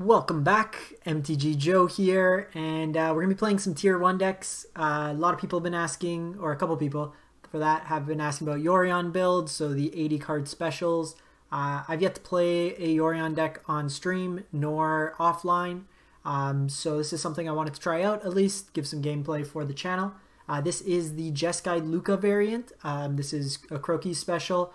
Welcome back, MTG Joe here, and we're going to be playing some Tier 1 decks. A lot of people have been asking, or a couple people for that, have been asking about Yorion builds, so the 80 card specials. I've yet to play a Yorion deck on stream, nor offline, so this is something I wanted to try out, at least, give some gameplay for the channel. This is the Jeskai Luca variant. This is a Croki special.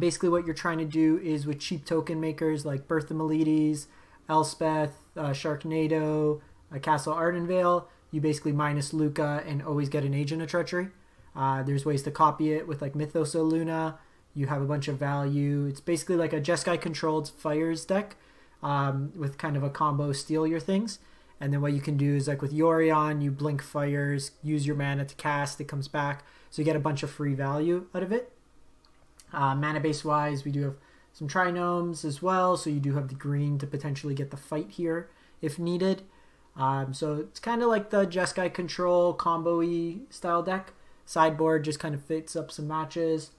Basically what you're trying to do is with cheap token makers like Bertha Miletes, Elspeth, Sharknado, Castle Ardenvale, you basically minus Luca and always get an Agent of Treachery. There's ways to copy it with like Mythos of Luna. You have a bunch of value. It's basically like a Jeskai controlled Fires deck with kind of a combo steal your things. And then what you can do is like with Yorion, you blink Fires, use your mana to cast, it comes back. So you get a bunch of free value out of it. Mana base wise, we do have some Trinomes as well, so you do have the green to potentially get the fight here if needed. So it's kind of like the Jeskai control combo-y style deck. Sideboard just kind of fits up some matches.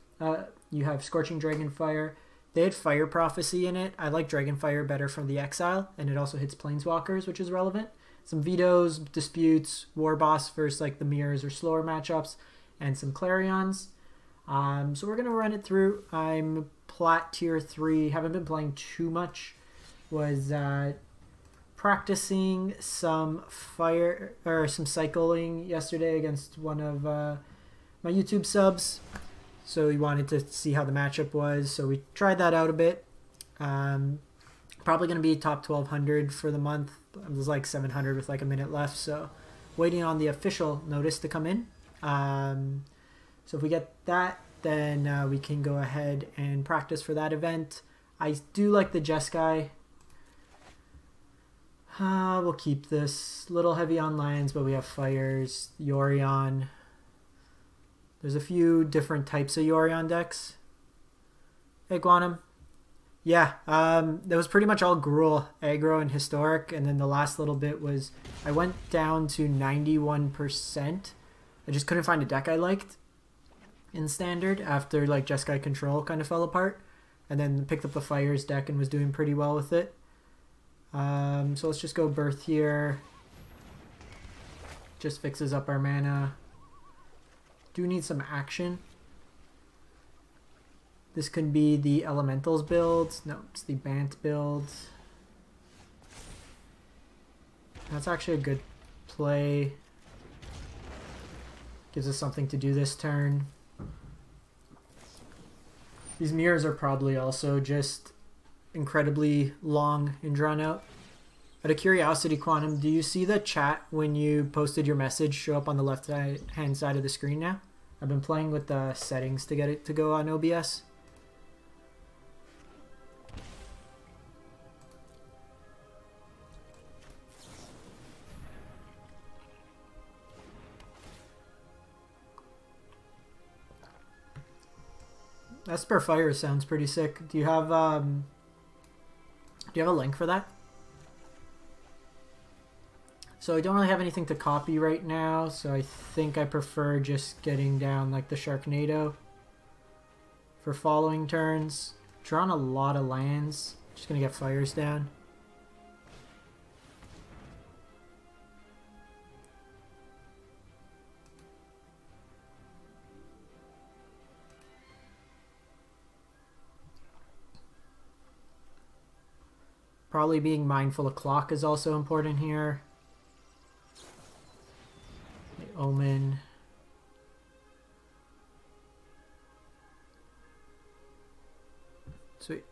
You have Scorching Dragonfire. They had Fire Prophecy in it. I like Dragonfire better from the exile, and it also hits Planeswalkers, which is relevant. Some Vetoes, Disputes, War Boss versus like the Mirrors or slower matchups, and some Clarions. So we're going to run it through. I'm Plat Tier 3, haven't been playing too much, was practicing some fire or some cycling yesterday against one of my YouTube subs, so we wanted to see how the matchup was, so we tried that out a bit. Probably going to be top 1200 for the month. It was like 700 with like a minute left, so waiting on the official notice to come in. So if we get that, then we can go ahead and practice for that event. I do like the Jeskai. We'll keep this. Little heavy on lands, but we have Fires, Yorion. There's a few different types of Yorion decks. Hey, Guanum. Yeah, that was pretty much all Gruul, aggro, and historic. And then the last little bit was I went down to 91%. I just couldn't find a deck I liked in standard after like Jeskai control kind of fell apart, and then picked up the Fires deck and was doing pretty well with it. So let's just go Birth here. Just fixes up our mana. Do need some action. This could be the Elementals build. No, it's the Bant build. That's actually a good play. Gives us something to do this turn. These Mirrors are probably also just incredibly long and drawn out. Out of curiosity, Quantum, do you see the chat when you posted your message show up on the left-hand side of the screen now? I've been playing with the settings to get it to go on OBS. Esper Fire sounds pretty sick. Do you have a link for that? So I don't really have anything to copy right now, so I think I prefer just getting down like the Sharknado for following turns. Drawn a lot of lands. Just gonna get Fires down. Probably being mindful of clock is also important here. The Omen. Sweet.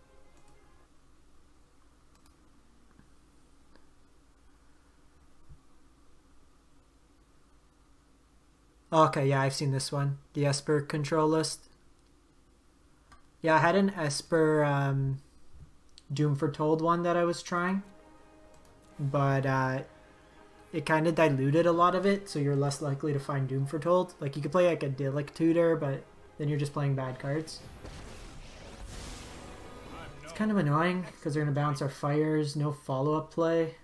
Okay, yeah, I've seen this one. The Esper control list. Yeah, I had an Esper Doom Foretold one that I was trying, but it kind of diluted a lot of it, so you're less likely to find Doom Foretold. Like, you could play like a Idyllic Tutor, but then you're just playing bad cards. It's kind of annoying because they're going to bounce our Fires, no follow-up play.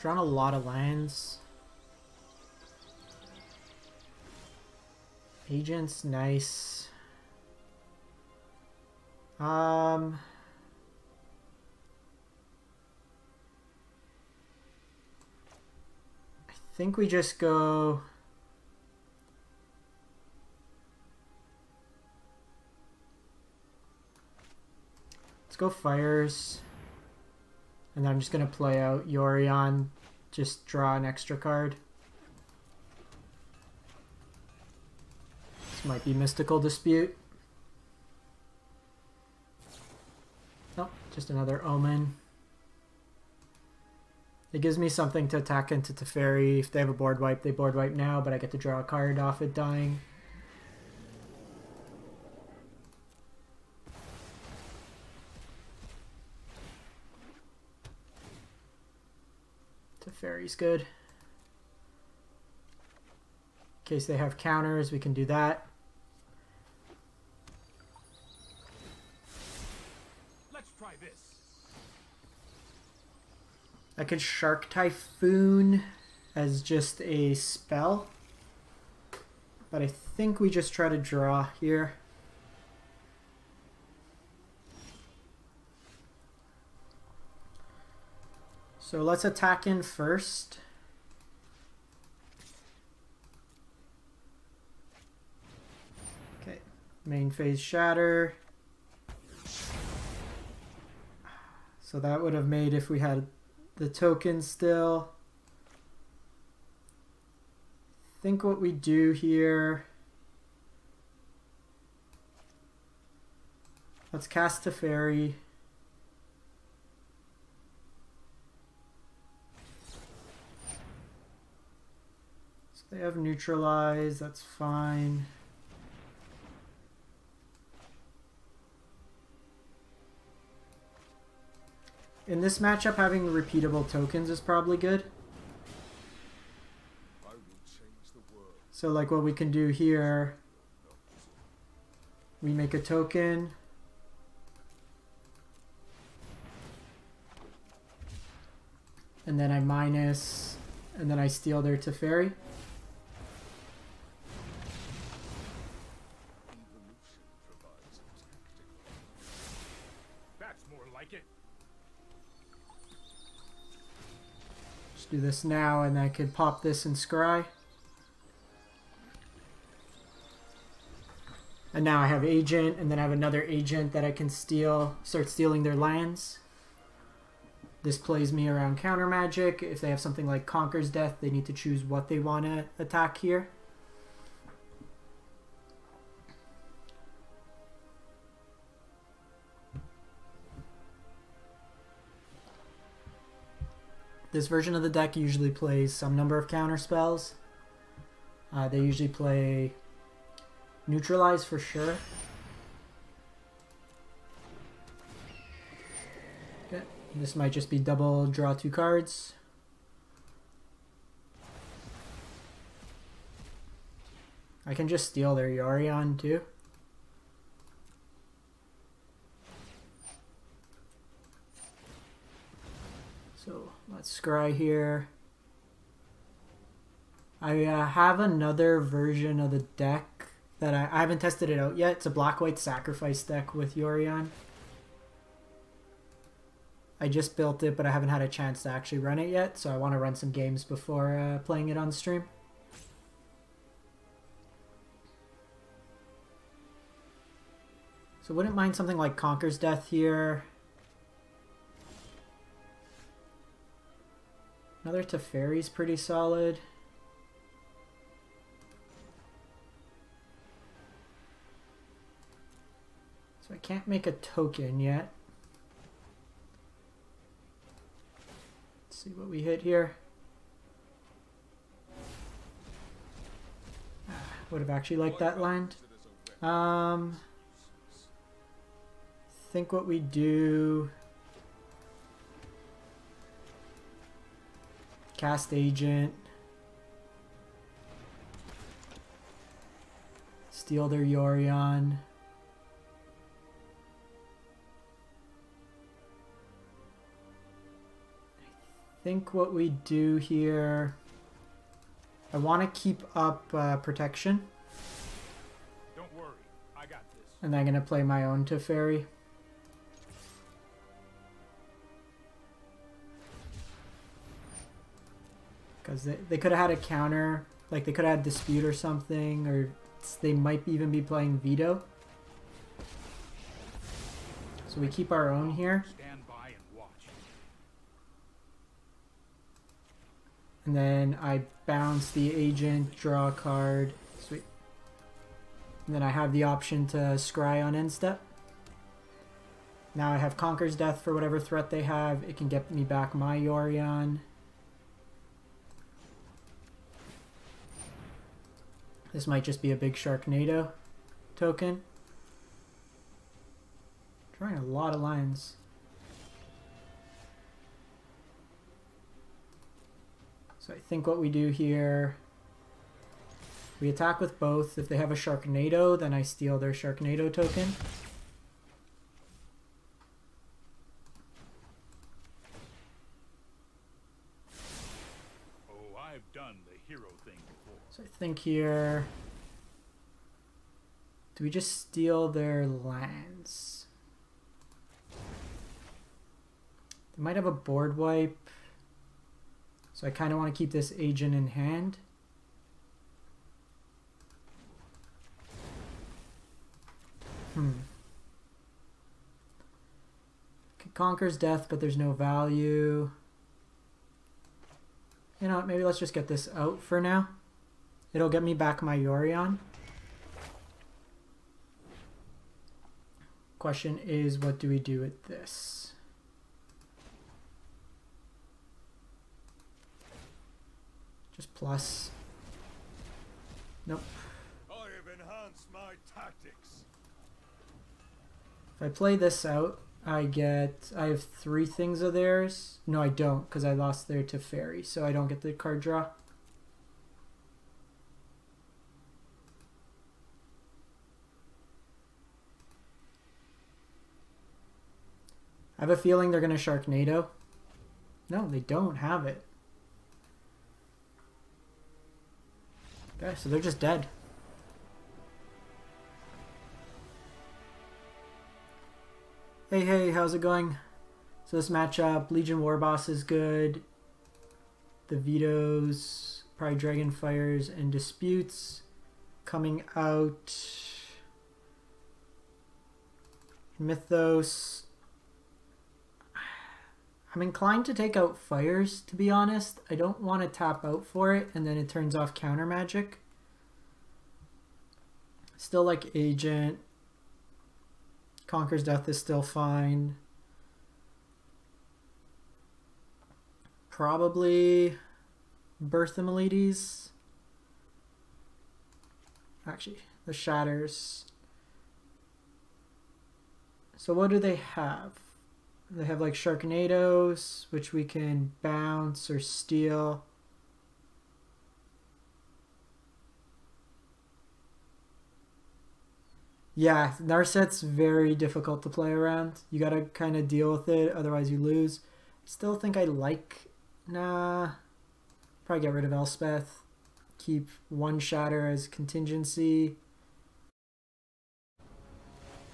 Drawn a lot of lands. Agents, nice. I think we just go... Let's go Fires. And then I'm just going to play out Yorion. Just draw an extra card. This might be Mystical Dispute. Nope, just another Omen. It gives me something to attack into Teferi. If they have a board wipe, they board wipe now, but I get to draw a card off it dying. Teferi's good. In case they have counters, we can do that. I could Shark Typhoon as just a spell, but I think we just try to draw here. So let's attack in first. Okay, main phase Shatter. So that would have made, if we had the token still. I think what we do here, let's cast Teferi. So they have Neutralize, that's fine. In this matchup, having repeatable tokens is probably good. So like what we can do here, we make a token. And then I minus, and then I steal their Teferi. Do this now, and I could pop this and scry. And now I have agent, and then I have another agent that I can steal, start stealing their lands. This plays me around counter magic. If they have something like Conqueror's Death, they need to choose what they want to attack here. This version of the deck usually plays some number of counter spells. They usually play Neutralize for sure. Okay. This might just be double draw two cards. I can just steal their Yorion too. Let's scry here. I have another version of the deck that I haven't tested it out yet. It's a black-white sacrifice deck with Yorion. I just built it, but I haven't had a chance to actually run it yet, so I want to run some games before playing it on stream. So wouldn't mind something like Conqueror's Death here. Another Teferi's pretty solid. So I can't make a token yet. Let's see what we hit here. Would have actually liked that land. I think what we do... Cast agent, steal their Yorion. I think what we do here, I want to keep up protection. Don't worry, I got this. And I'm gonna play my own Teferi. Because they could have had a counter, like they could have had dispute or something, or they might even be playing veto. So we keep our own here. Stand by and watch. And then I bounce the agent, draw a card. Sweet. And then I have the option to scry on end step. Now I have Conqueror's Death for whatever threat they have. It can get me back my Yorion. This might just be a big Sharknado token. Drawing a lot of lines. So I think what we do here, we attack with both. If they have a Sharknado, then I steal their Sharknado token. So I think here, do we just steal their lands? They might have a board wipe, so I kind of want to keep this agent in hand. Conqueror's Death, but there's no value. You know what, maybe let's just get this out for now. It'll get me back my Yorion. Question is, what do we do with this? Just plus. Nope. I have enhanced my tactics. If I play this out, I have three things of theirs. No, I don't, because I lost their Teferi, so I don't get the card draw. I have a feeling they're going to Sharknado. No, they don't have it. Okay, so they're just dead. Hey, hey, how's it going? So this matchup, Legion War Boss is good. The vetoes, probably Dragonfires and disputes coming out. Mythos. I'm inclined to take out fires, to be honest. I don't want to tap out for it, and then it turns off counter magic. Still like agent. Conqueror's Death is still fine. Probably Bertha Miletes. Actually, the Shatters. So what do they have? They have like Sharknadoes, which we can bounce or steal. Yeah, Narset's very difficult to play around. You gotta kind of deal with it, otherwise you lose. I still think I like... Nah. Probably get rid of Elspeth. Keep one Shatter as contingency.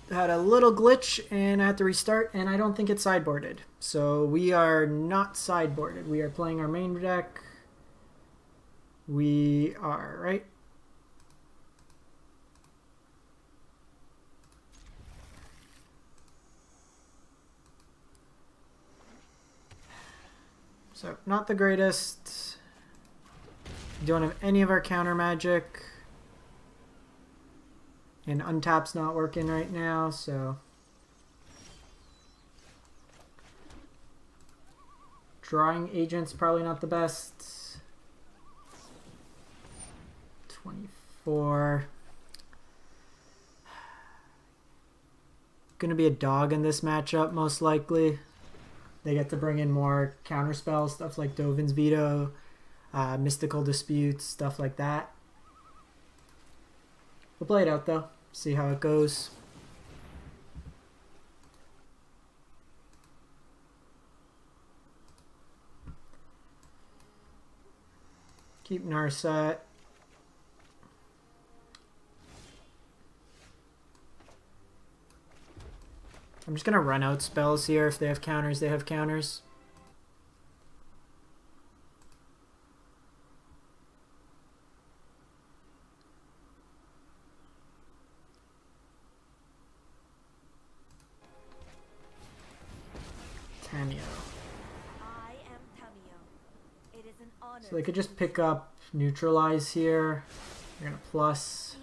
Had a little glitch and I had to restart, and I don't think it's sideboarded. So we are not sideboarded. We are playing our main deck. We are, right? So, not the greatest. Don't have any of our counter magic. And untap's not working right now, so. Drawing agent's probably not the best. 24. Gonna be a dog in this matchup, most likely. They get to bring in more counterspells, stuff like Dovin's Veto, Mystical Disputes, stuff like that. We'll play it out though, see how it goes. Keep Narset. I'm just going to run out spells here. If they have counters, they have counters. Tamio. I am Tamio. It is an honor. So they could just pick up neutralize here. You're gonna plus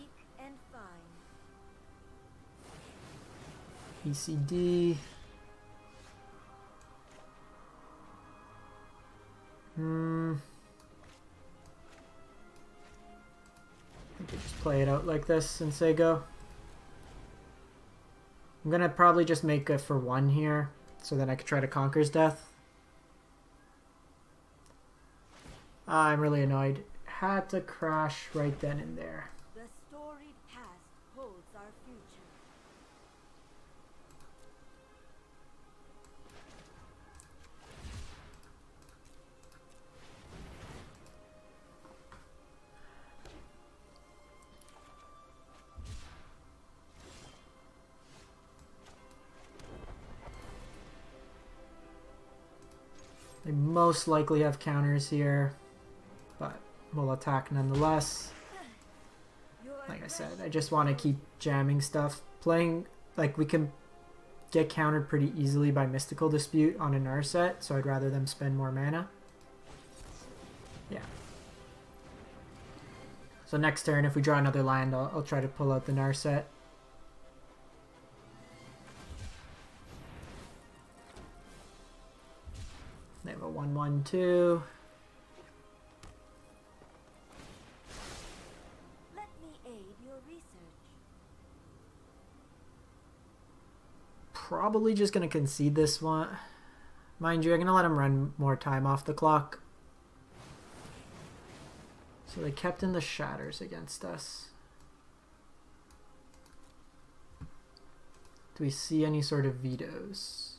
ECD. I think we just play it out like this and say go. I'm gonna probably just make it for one here, so then I could try to conquer his death. I'm really annoyed. Had to crash right then and there. The storied past holds our future. They most likely have counters here, but we'll attack nonetheless. Like I said, I just want to keep jamming stuff. Playing, like, we can get countered pretty easily by Mystical Dispute on an Narset, so I'd rather them spend more mana. Yeah. So next turn, if we draw another land, I'll try to pull out the Narset. They have a 1/1/2. Let me aid your research. Probably just gonna concede this one. Mind you, I'm gonna let them run more time off the clock. So they kept in the shatters against us. Do we see any sort of vetoes?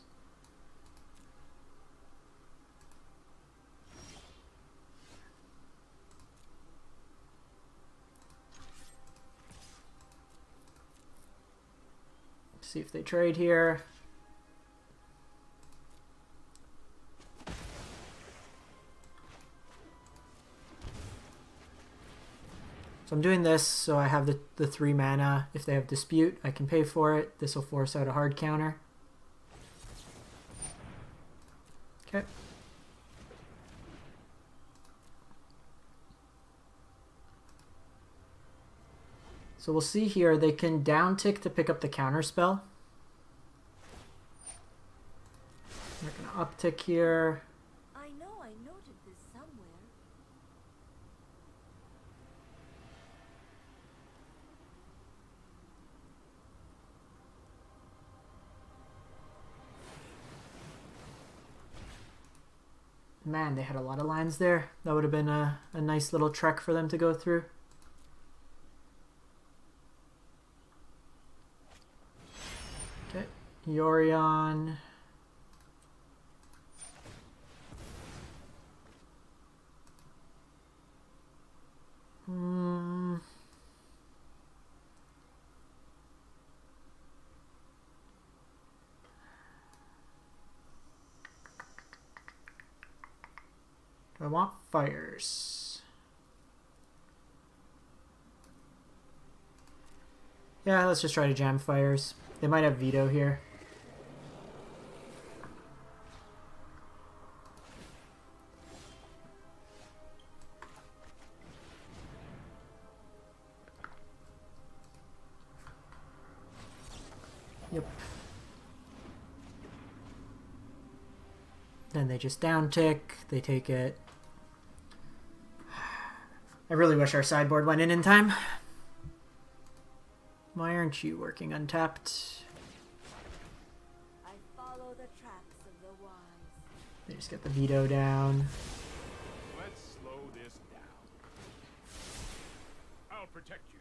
See if they trade here. So I'm doing this so I have the 3 mana. If they have dispute, I can pay for it. This will force out a hard counter. Okay. So we'll see here, they can down tick to pick up the counter spell. They're gonna up tick here. I know I noted this somewhere. Man, they had a lot of lines there. That would have been a nice little trek for them to go through. Yorion. I want fires. Yeah, let's just try to jam fires. They might have veto here. Then they just down tick, they take it. I really wish our sideboard went in time. Why aren't you working untapped? I follow the tracks of the wise. They just get the veto down. Let's slow this down. I'll protect you.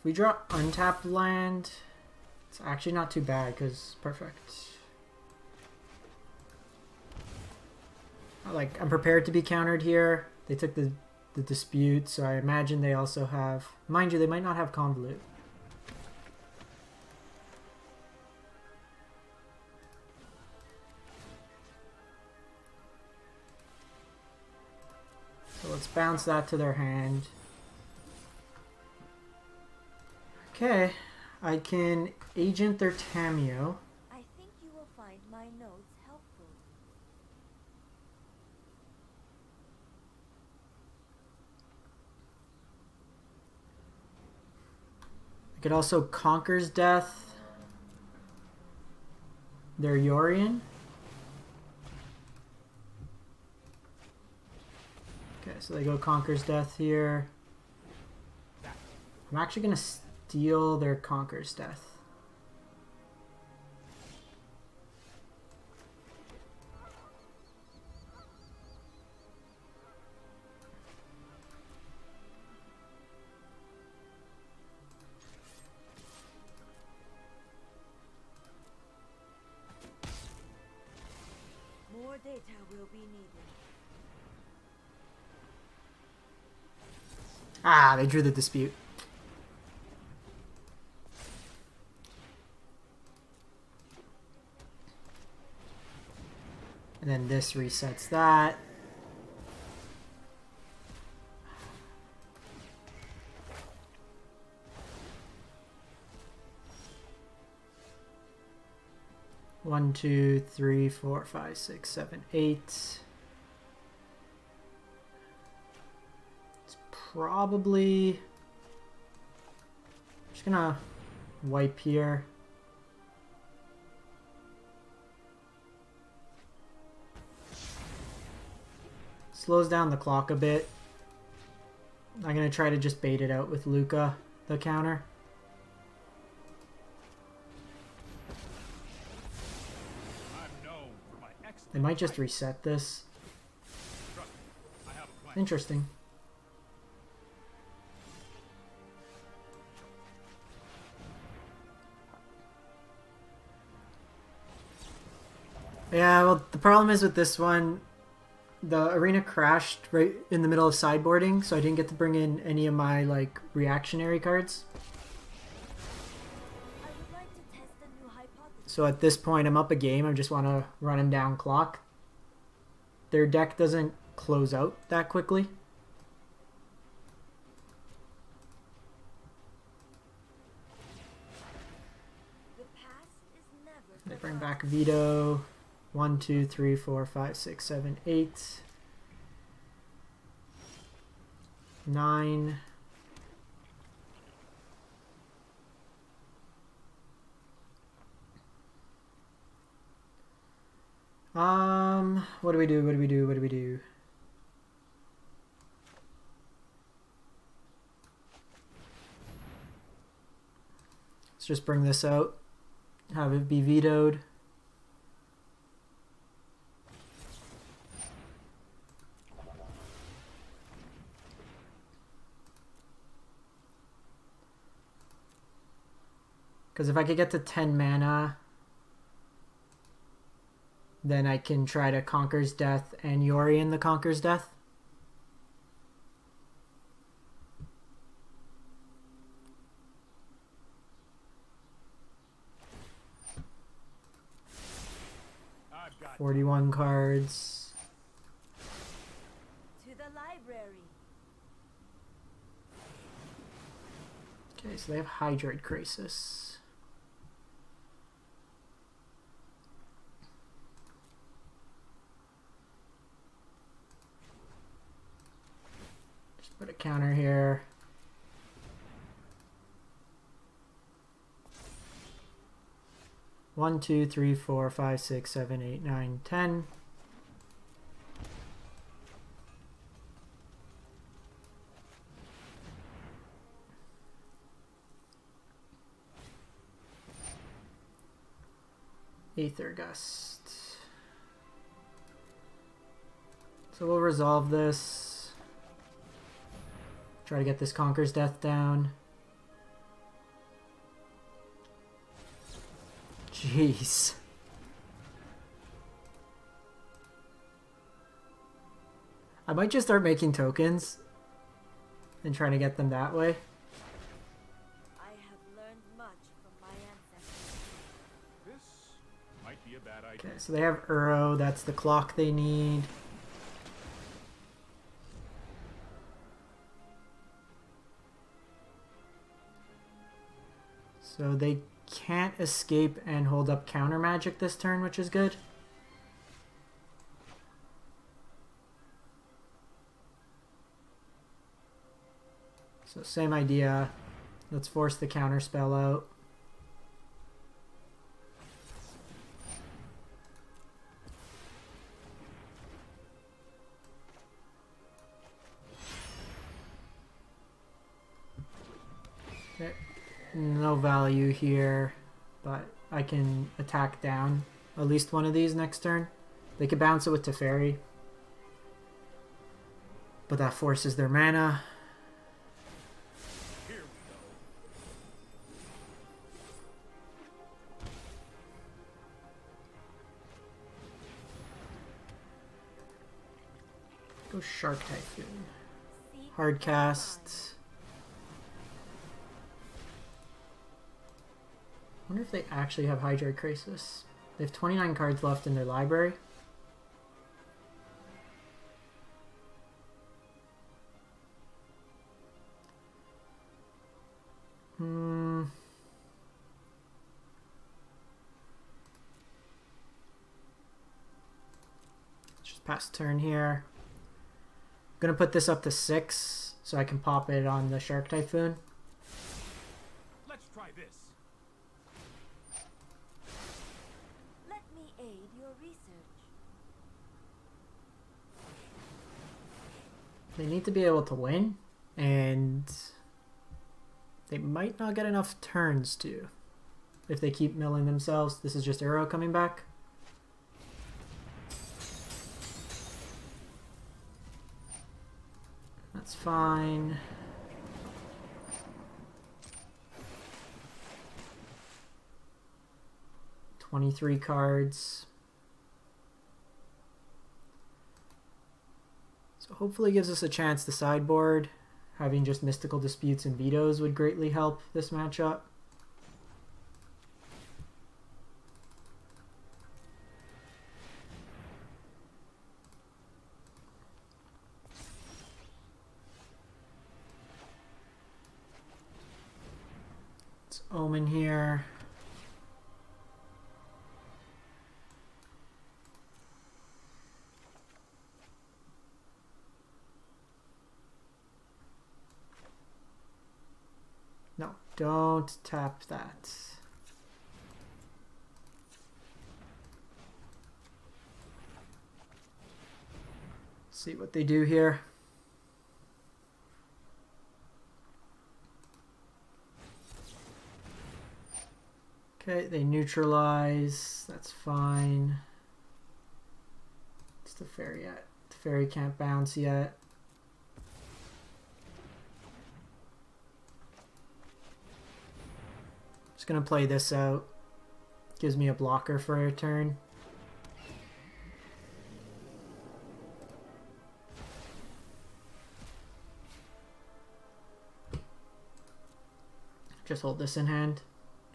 If we draw untapped land, it's actually not too bad because perfect. Like, I'm prepared to be countered here. They took the dispute, so I imagine they also have... Mind you, they might not have Convolute. So let's bounce that to their hand. Okay, I can agent their Tamio. I think you will find my my notes helpful? I could also Conquer's Death. They're Yorian. Okay, so they go Conquer's Death here. I'm actually going to steal their Conquer's Death. More data will be needed. Ah, they drew the dispute. And then this resets that. One, two, three, four, five, six, seven, eight. It's probably... I'm just gonna wipe here. Slows down the clock a bit. I'm gonna try to just bait it out with Luca, the counter. They might just reset this. Interesting. Yeah, well, the problem is with this one, the arena crashed right in the middle of sideboarding, so I didn't get to bring in any of my, like, reactionary cards. So at this point, I'm up a game. I just want to run him down clock. Their deck doesn't close out that quickly. They bring back Vito. 1, 2, 3, 4, 5, 6, 7, 8. 9. What do we do? What do we do? What do we do? Let's just bring this out. Have it be vetoed. Because if I could get to 10 mana... then I can try to Conquer's Death and Yorian the Conquer's Death. I've got 41 cards. To the library. Okay, so they have Hydroid Crisis. Put a counter here. One, two, three, four, five, six, seven, eight, nine, 10. Aether Gust. So we'll resolve this. Try to get this Conquer's Death down. Jeez. I might just start making tokens and trying to get them that way. I have learned much from my ancestors. This might be a bad idea. Okay, so they have Uro, that's the clock they need. So they can't escape and hold up counter magic this turn, which is good. So same idea. Let's force the counter spell out. Okay. No value here, but I can attack down at least one of these next turn. They could bounce it with Teferi, but that forces their mana. Go Shark Typhoon. Hard cast. I wonder if they actually have Hydra Crisis. They have 29 cards left in their library. Let's just pass turn here. I'm gonna put this up to 6 so I can pop it on the Shark Typhoon. Let's try this. Let me aid your research. They need to be able to win, and they might not get enough turns to if they keep milling themselves. This is just Arrow coming back. That's fine. Twenty-three cards. So hopefully gives us a chance to sideboard. Having just Mystical Disputes and Vetoes would greatly help this matchup. Omen here. No, don't tap that. See what they do here. Okay, they neutralize, that's fine. It's the fairy yet. The fairy can't bounce yet. Just gonna play this out. Gives me a blocker for a turn. Just hold this in hand.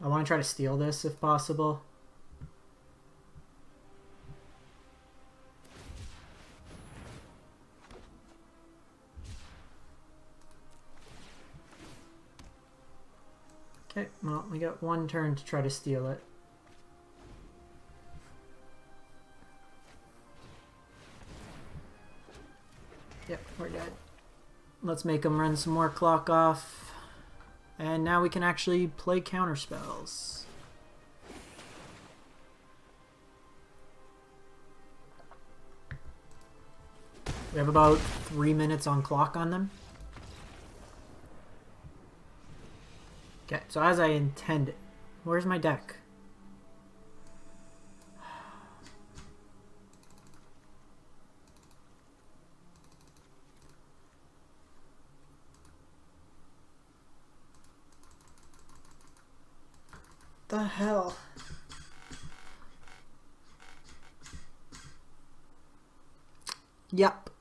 I want to try to steal this if possible. Okay, well, we got one turn to try to steal it. Yep, we're dead. Let's make them run some more clock off. And now we can actually play counter spells. We have about 3 minutes on clock on them. Okay, so as I intended, where's my deck? The hell? Yep.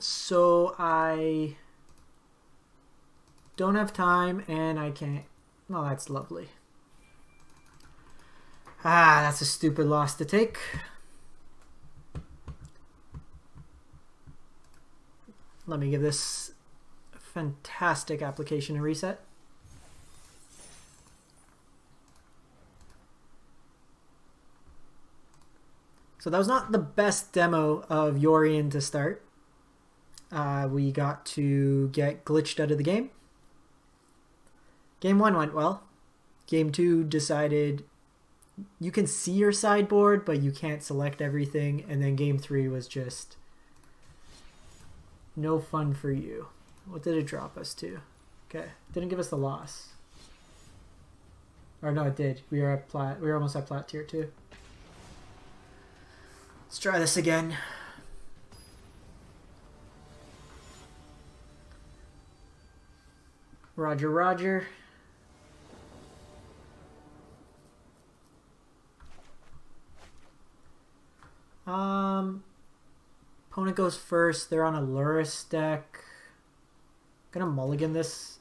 So I don't have time and I can't. Well, that's lovely. Ah, that's a stupid loss to take. Let me give this fantastic application a reset. So that was not the best demo of Yorion to start. We got to get glitched out of the game. Game 1 went well. Game 2 decided you can see your sideboard, but you can't select everything. And then Game 3 was just no fun for you. What did it drop us to? Okay, didn't give us the loss. Or no, it did. We were at plat. We were almost at plat tier 2. Let's try this again. Roger, Roger. Opponent goes first. They're on a Lurrus deck. I'm gonna mulligan this.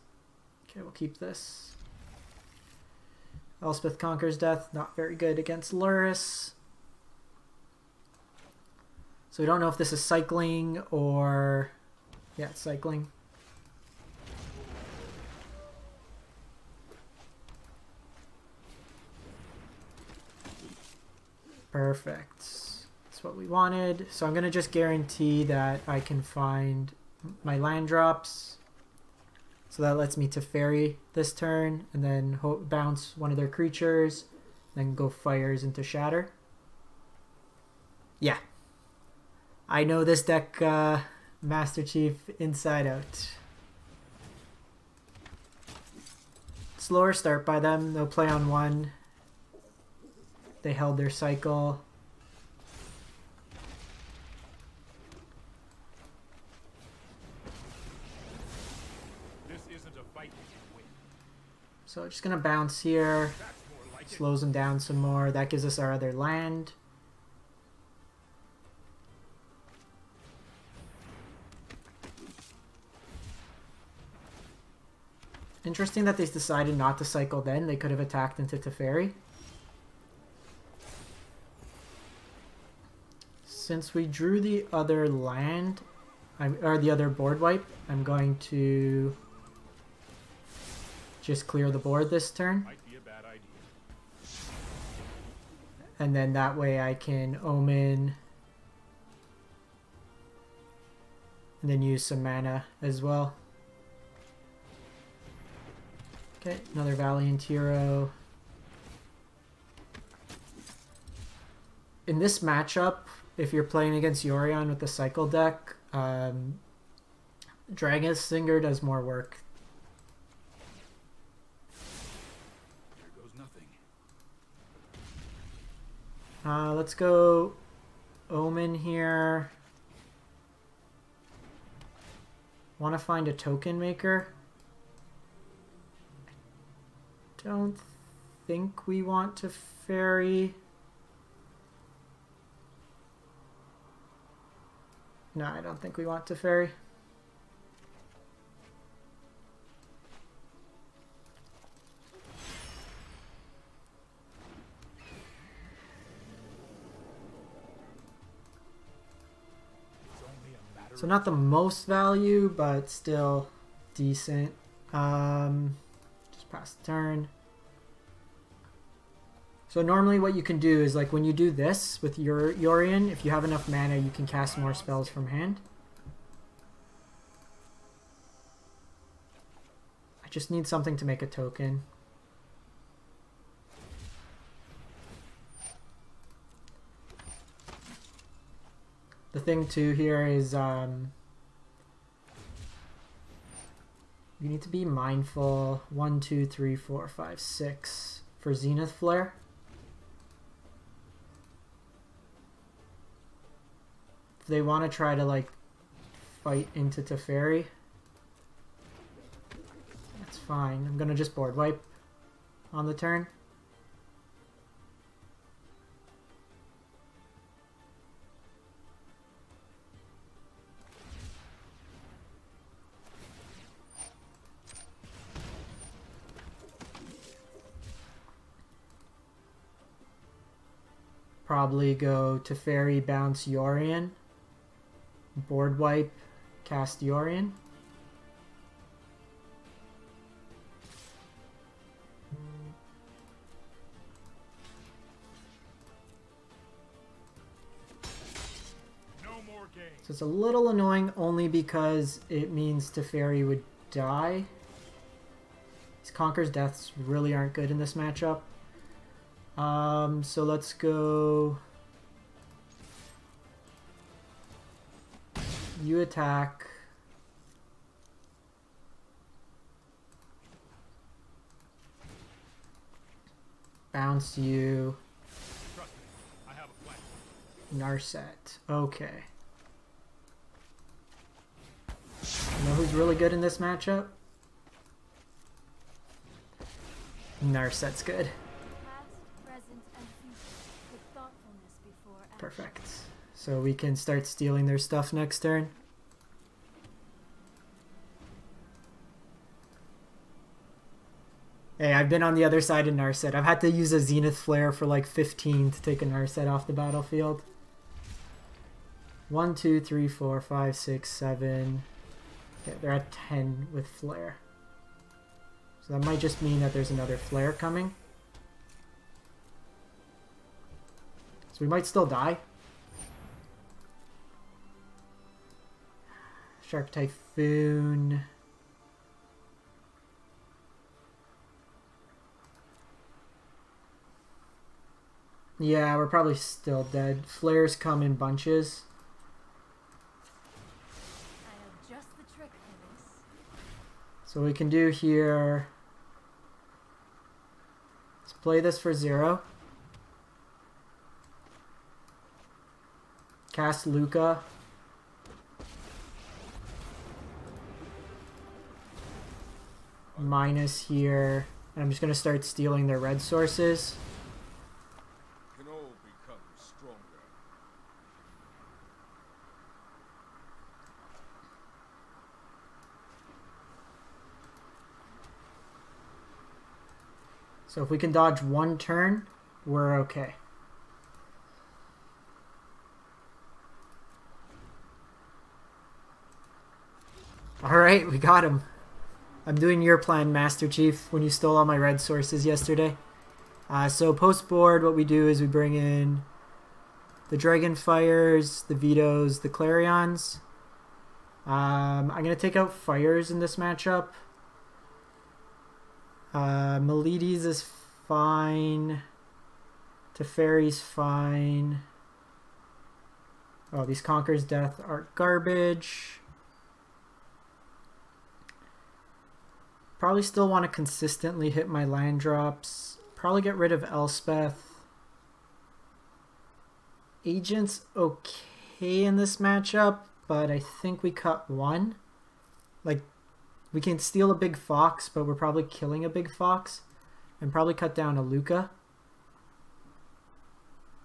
Okay, we'll keep this. Elspeth Conquers Death, not very good against Lurrus. So we don't know if this is cycling or... yeah, it's cycling. Perfect. That's what we wanted. So I'm going to just guarantee that I can find my land drops. So that lets me Teferi this turn, and then bounce one of their creatures, then go Fires into Shatter. Yeah. I know this deck Master Chief inside out. Slower start by them. No play on 1. They held their cycle. So just gonna bounce here, slows them down some more. That gives us our other land. Interesting that they decided not to cycle then. They could have attacked into Teferi. Since we drew the other land, or the other board wipe, I'm going to... just clear the board this turn. Might be a bad idea. And then that way I can Omen and then use some mana as well. Okay, another Valiant Hero. In this matchup, if you're playing against Yorion with the cycle deck, Dragonsinger does more work. Let's go Omen here. Want to find a token maker? I don't think we want to Teferi. No, I don't think we want to Teferi. So not the most value, but still decent. Just pass the turn. So normally what you can do is, like, when you do this with your Yorion, if you have enough mana, you can cast more spells from hand. I just need something to make a token. The thing too here is you need to be mindful. 1, 2, 3, 4, 5, 6 for Zenith Flare. If they want to try to like fight into Teferi, that's fine. I'm gonna just board wipe on the turn. Probably go Teferi, bounce Yorion, board wipe, cast Yorion. So it's a little annoying only because it means Teferi would die. These Conqueror's deaths really aren't good in this matchup. So let's go... You attack. Bounce you. Narset. Okay. You know who's really good in this matchup? Narset's good. Perfect. So we can start stealing their stuff next turn. Hey, I've been on the other side of Narset. I've had to use a Zenith Flare for like 15 to take a Narset off the battlefield. 1, 2, 3, 4, 5, 6, 7... Yeah, they're at 10 with Flare. So that might just mean that there's another Flare coming. So we might still die. Shark Typhoon... Yeah, we're probably still dead. Flares come in bunches. I have just the trick for this. So what we can do here... Let's play this for 0. Cast Luca. Minus here. And I'm just going to start stealing their red sources. So if we can dodge one turn, we're okay. Alright, we got him. I'm doing your plan, Master Chief, when you stole all my red sources yesterday. So post-board, what we do is we bring in the Dragonfires, the Vetoes, the Clarions. I'm going to take out Fires in this matchup. Melides is fine. Teferi's fine. Oh, these Conqueror's Death are garbage. Probably still want to consistently hit my land drops. Probably get rid of Elspeth. Agent's okay in this matchup, but I think we cut one. Like, we can steal a big fox, but we're probably killing a big fox and probably cut down a Luca.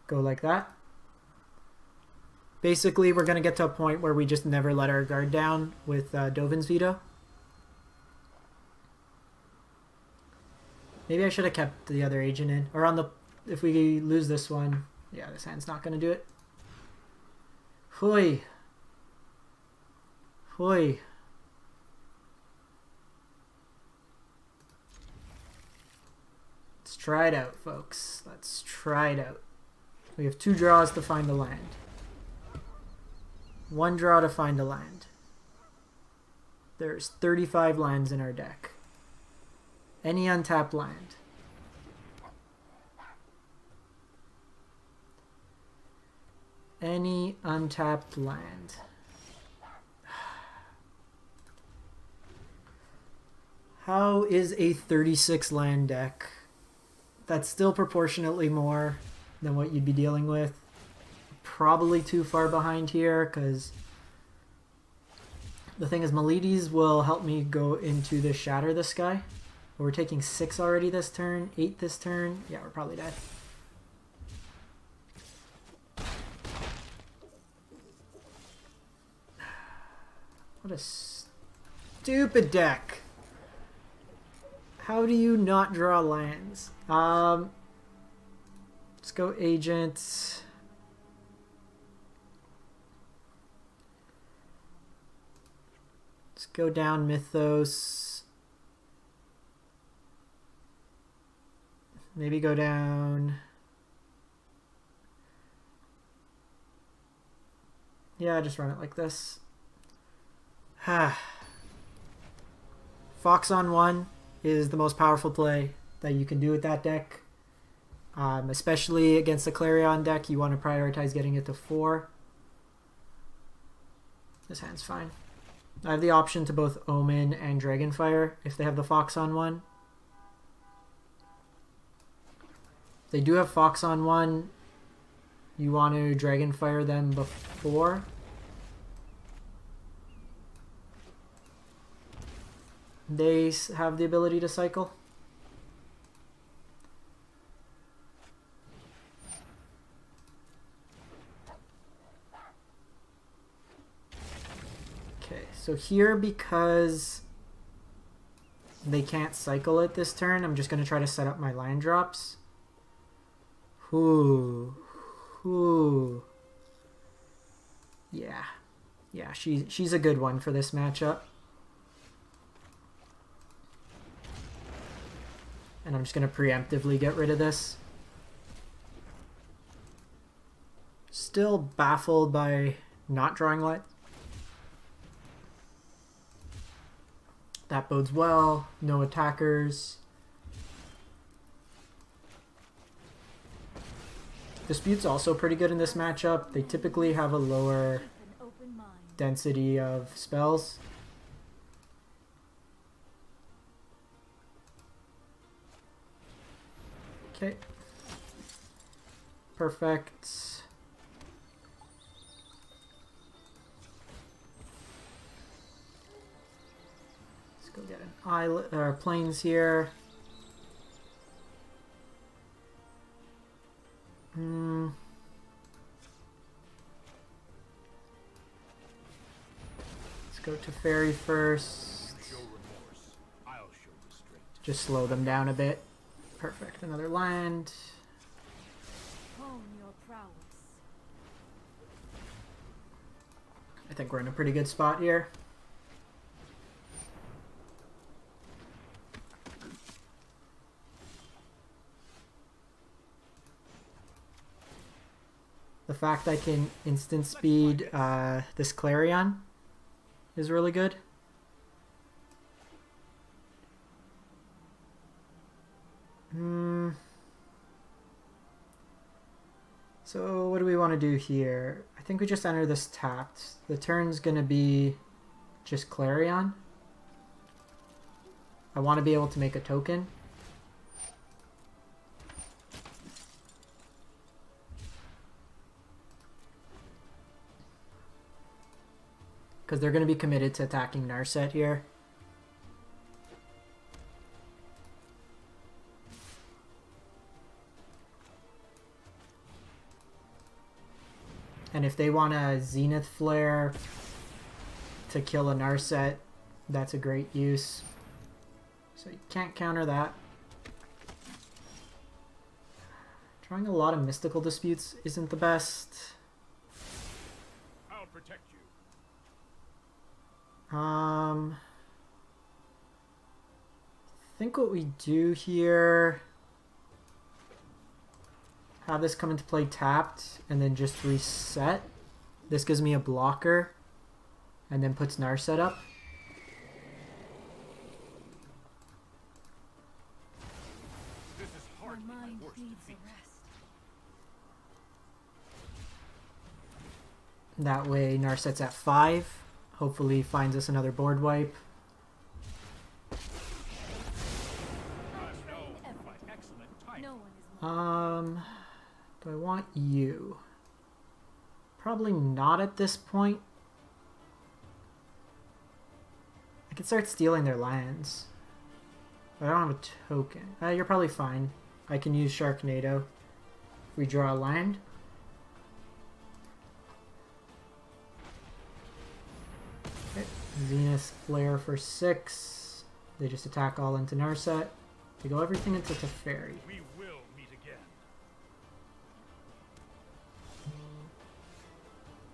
Go like that. Basically, we're going to get to a point where we just never let our guard down with Dovin's Veto. Maybe I should have kept the other agent in. Or on the... If we lose this one... Yeah, this hand's not going to do it. Hoi. Hoi. Try it out, folks. Let's try it out. We have 2 draws to find a land. 1 draw to find a land. There's 35 lands in our deck. Any untapped land. Any untapped land. How is a 36 land deck? That's still proportionately more than what you'd be dealing with. Probably too far behind here, because the thing is Melides will help me go into the Shatter this guy. We're taking 6 already this turn, 8 this turn. Yeah, we're probably dead. What a stupid deck. How do you not draw lands? Let's go agent. Let's go down Mythos. Maybe go down Yeah, just run it like this. Fox on 1 is the most powerful play that you can do with that deck. Especially against the Clarion deck, you want to prioritize getting it to 4. This hand's fine. I have the option to both Omen and Dragonfire if they have the Fox on 1. If they do have Fox on 1, you want to Dragonfire them before. They have the ability to cycle. Okay, so here, because they can't cycle it this turn, I'm just going to try to set up my land drops. Ooh. Yeah. Yeah, she's a good one for this matchup. And I'm just going to preemptively get rid of this. Still baffled by not drawing light. That bodes well. No attackers. Dispute's also pretty good in this matchup. They typically have a lower density of spells. Okay. Perfect. Let's go get an island or plains here. Let's go to Fairy first. Just slow them down a bit. Perfect. Another land. I think we're in a pretty good spot here. The fact I can instant speed this Clarion is really good. So what do we want to do here? I think we just enter this tapped. The turn's going to be just Clarion. I want to be able to make a token. Because they're going to be committed to attacking Narset here. And if they want a Zenith Flare to kill a Narset, that's a great use. So you can't counter that. Drawing a lot of Mystical Disputes isn't the best. I'll protect you. I think what we do here, have this come into play tapped and then just reset. This gives me a blocker and then puts Narset up. This is hard. My mind needs a rest. That way Narset's at 5. Hopefully finds us another board wipe. Do I want you? Probably not at this point. I can start stealing their lands. I don't have a token. You're probably fine. I can use Sharknado if we draw a land. Zenith Flare for 6. They just attack all into Narset. They go everything into Teferi. We will meet again.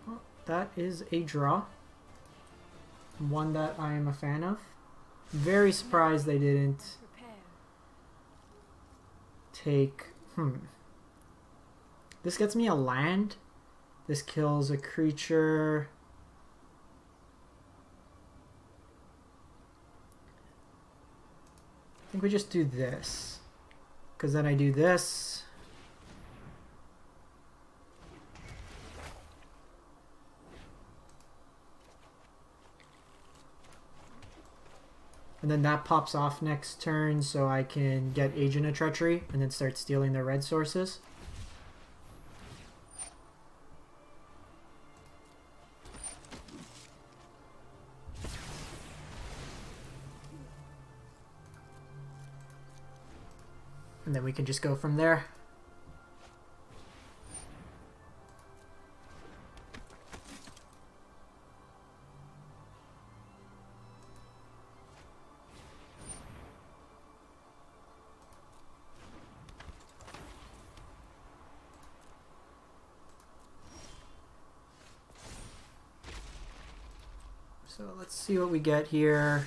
Well, that is a draw. One that I am a fan of. Very surprised they didn't take... This gets me a land, This kills a creature. I think we just do this, because then I do this. And then that pops off next turn, so I can get Agent of Treachery and then start stealing their red sources. And then we can just go from there. So let's see what we get here.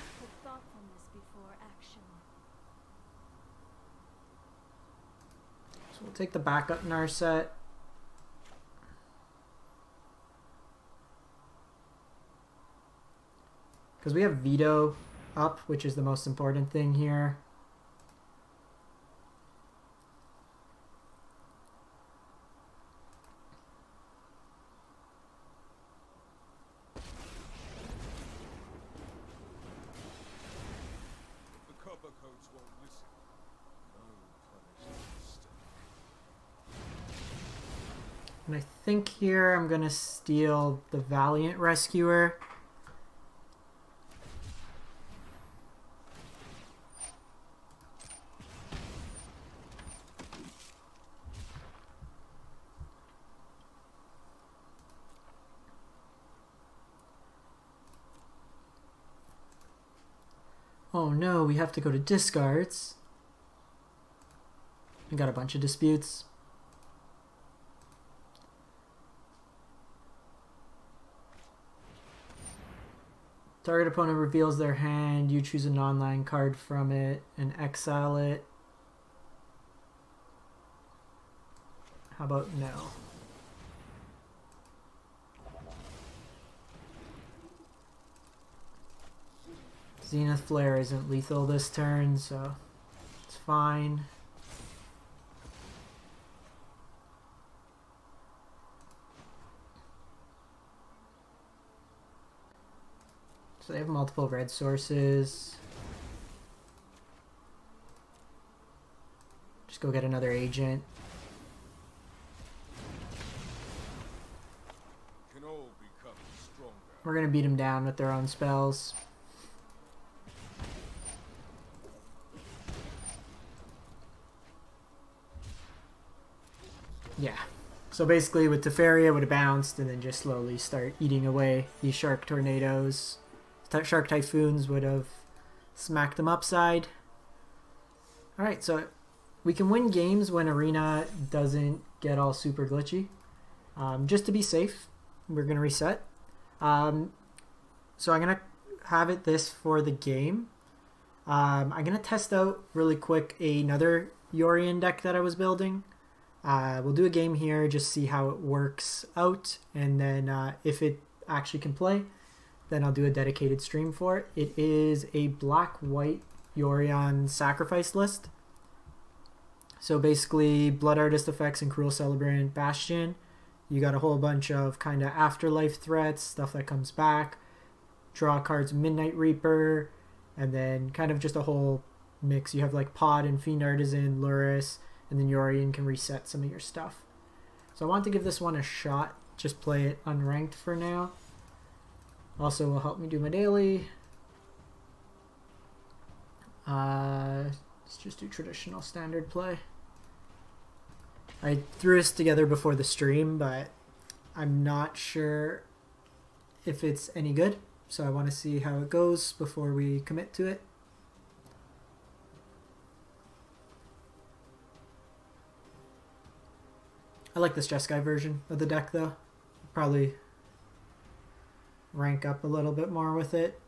So we'll take the backup in our set. Because we have veto up, which is the most important thing here. And I think here I'm going to steal the Valiant Rescuer. Oh no, we have to go to discards. We got a bunch of disputes. Target opponent reveals their hand, you choose a non-land card from it and exile it. How about no? Zenith Flare isn't lethal this turn, so it's fine. So they have multiple red sources. Just go get another agent. Can all become stronger. We're going to beat them down with their own spells. Yeah. So basically with Teferia, would have bounced and then just slowly start eating away these shark tornadoes. Shark Typhoons would have smacked them upside. Alright, so we can win games when Arena doesn't get all super glitchy. Just to be safe, we're going to reset. So I'm going to have it this for the game. I'm going to test out really quick another Yorion deck that I was building. We'll do a game here, just see how it works out, and then if it actually can play, then I'll do a dedicated stream for it. It is a black-white Yorion sacrifice list. So basically, Blood Artist effects and Cruel Celebrant Bastion. You got a whole bunch of kind of afterlife threats, stuff that comes back. Draw cards, Midnight Reaper, and then kind of just a whole mix. You have like Pod and Fiend Artisan, Lurrus, and then Yorion can reset some of your stuff. So I want to give this one a shot. Just play it unranked for now. Also will help me do my daily. Let's just do traditional standard play. I threw this together before the stream, but I'm not sure if it's any good. So I want to see how it goes before we commit to it. I like this Jeskai version of the deck though. Probably rank up a little bit more with it.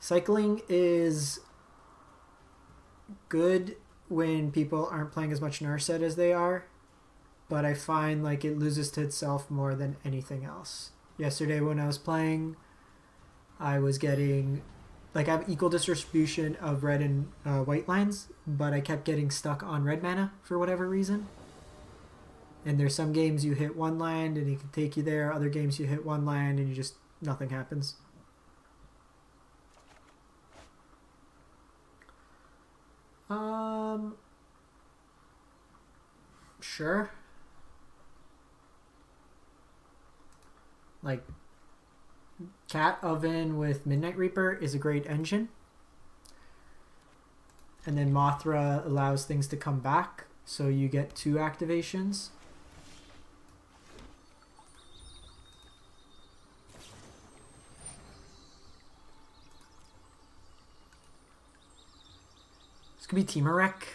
Cycling is good when people aren't playing as much Narset as they are. but I find like it loses to itself more than anything else. Yesterday when I was playing, I was getting, like, I have equal distribution of red and white lines, but I kept getting stuck on red mana for whatever reason. And there's some games you hit one land and it can take you there, other games you hit one land and you just, nothing happens. Sure. Like, Cat Oven with Midnight Reaper is a great engine. And then Mothra allows things to come back, so you get 2 activations. This could be Teamer Wreck.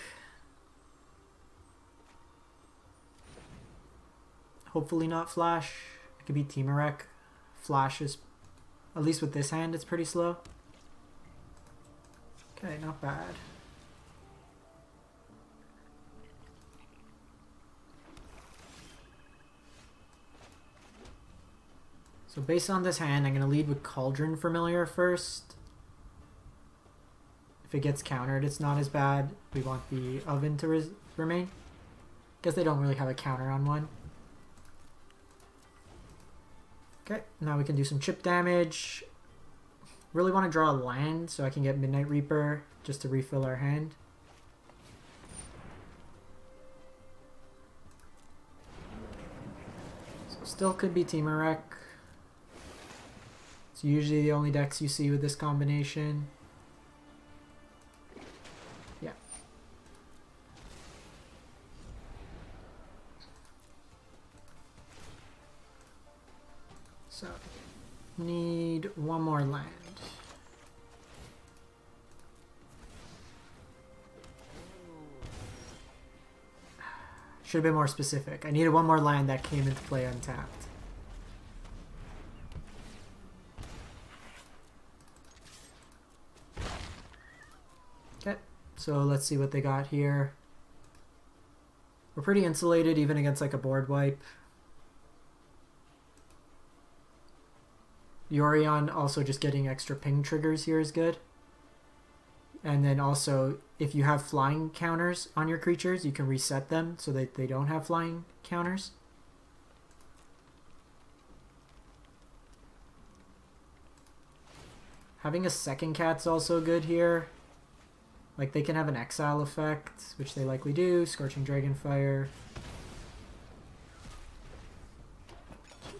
Hopefully not Flash. It could be Teamer Wreck. Flash is, at least with this hand, it's pretty slow. Okay, not bad. So based on this hand, I'm going to lead with Cauldron Familiar first. If it gets countered, it's not as bad. We want the Oven to remain. Guess they don't really have a counter on one. Okay, now we can do some chip damage. Really want to draw a land so I can get Midnight Reaper just to refill our hand. So still could be Teamer Wreck. It's usually the only decks you see with this combination. So, need one more land. Should have been more specific. I needed one more land that came into play untapped. Okay, so let's see what they got here. We're pretty insulated even against like a board wipe. Yorion also just getting extra ping triggers here is good. And then also, if you have flying counters on your creatures, you can reset them so that they don't have flying counters. Having a second cat's also good here. Like, they can have an exile effect, which they likely do. Scorching Dragonfire.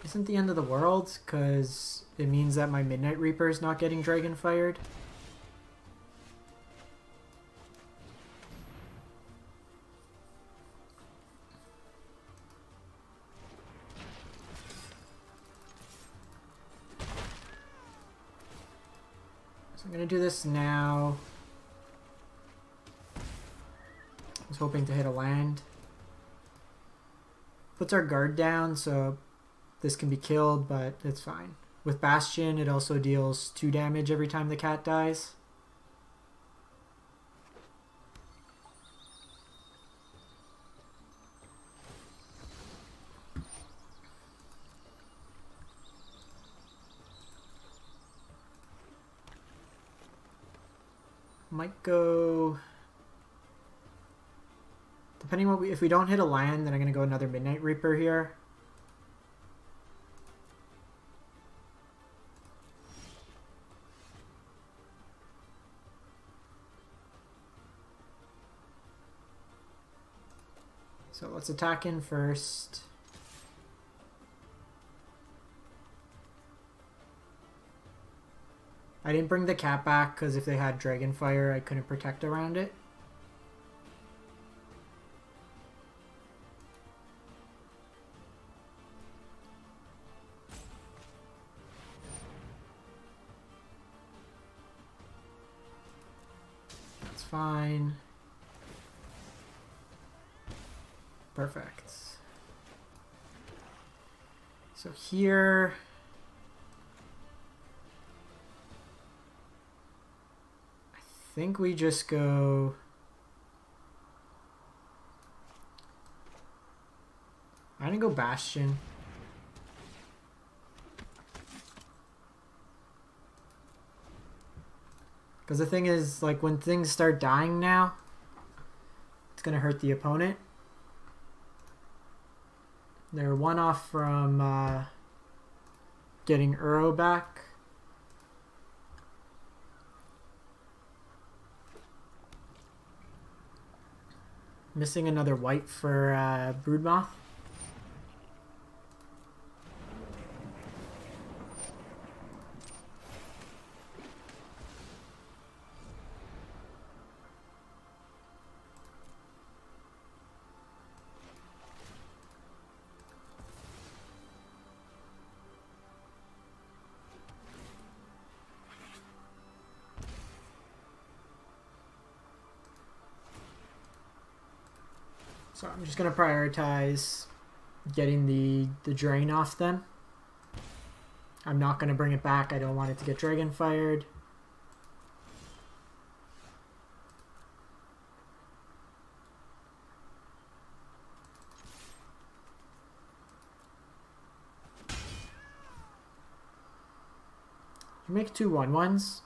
Isn't the end of the world, because it means that my Midnight Reaper is not getting Dragon Fired. So I'm going to do this now. I was hoping to hit a land. Puts our guard down, so this can be killed, but it's fine. With Bastion, it also deals 2 damage every time the cat dies. Might go... depending what we... if we don't hit a land, then I'm going to go another Midnight Reaper here. So let's attack in first. I didn't bring the cat back because if they had Dragonfire, I couldn't protect around it. That's fine. Perfect. So here, I think we just go I'm gonna go Bastion. Because the thing is, like, when things start dying now, it's gonna hurt the opponent. They're one off from getting Uro back. Missing another white for Broodmoth. So I'm just going to prioritize getting the drain off them. I'm not going to bring it back. I don't want it to get dragon fired. You make 2/1/1s,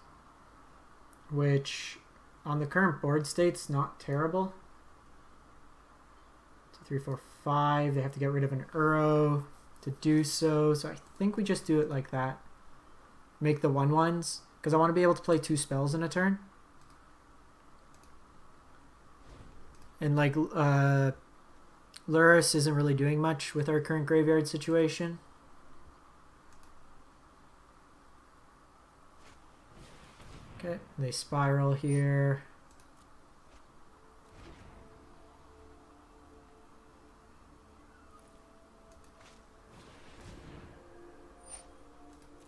which on the current board state's not terrible. 3, 4, 5. They have to get rid of an Uro to do so. So I think we just do it like that. Make the 1/1s because I want to be able to play 2 spells in a turn. And like Lurrus isn't really doing much with our current graveyard situation. Okay, they spiral here.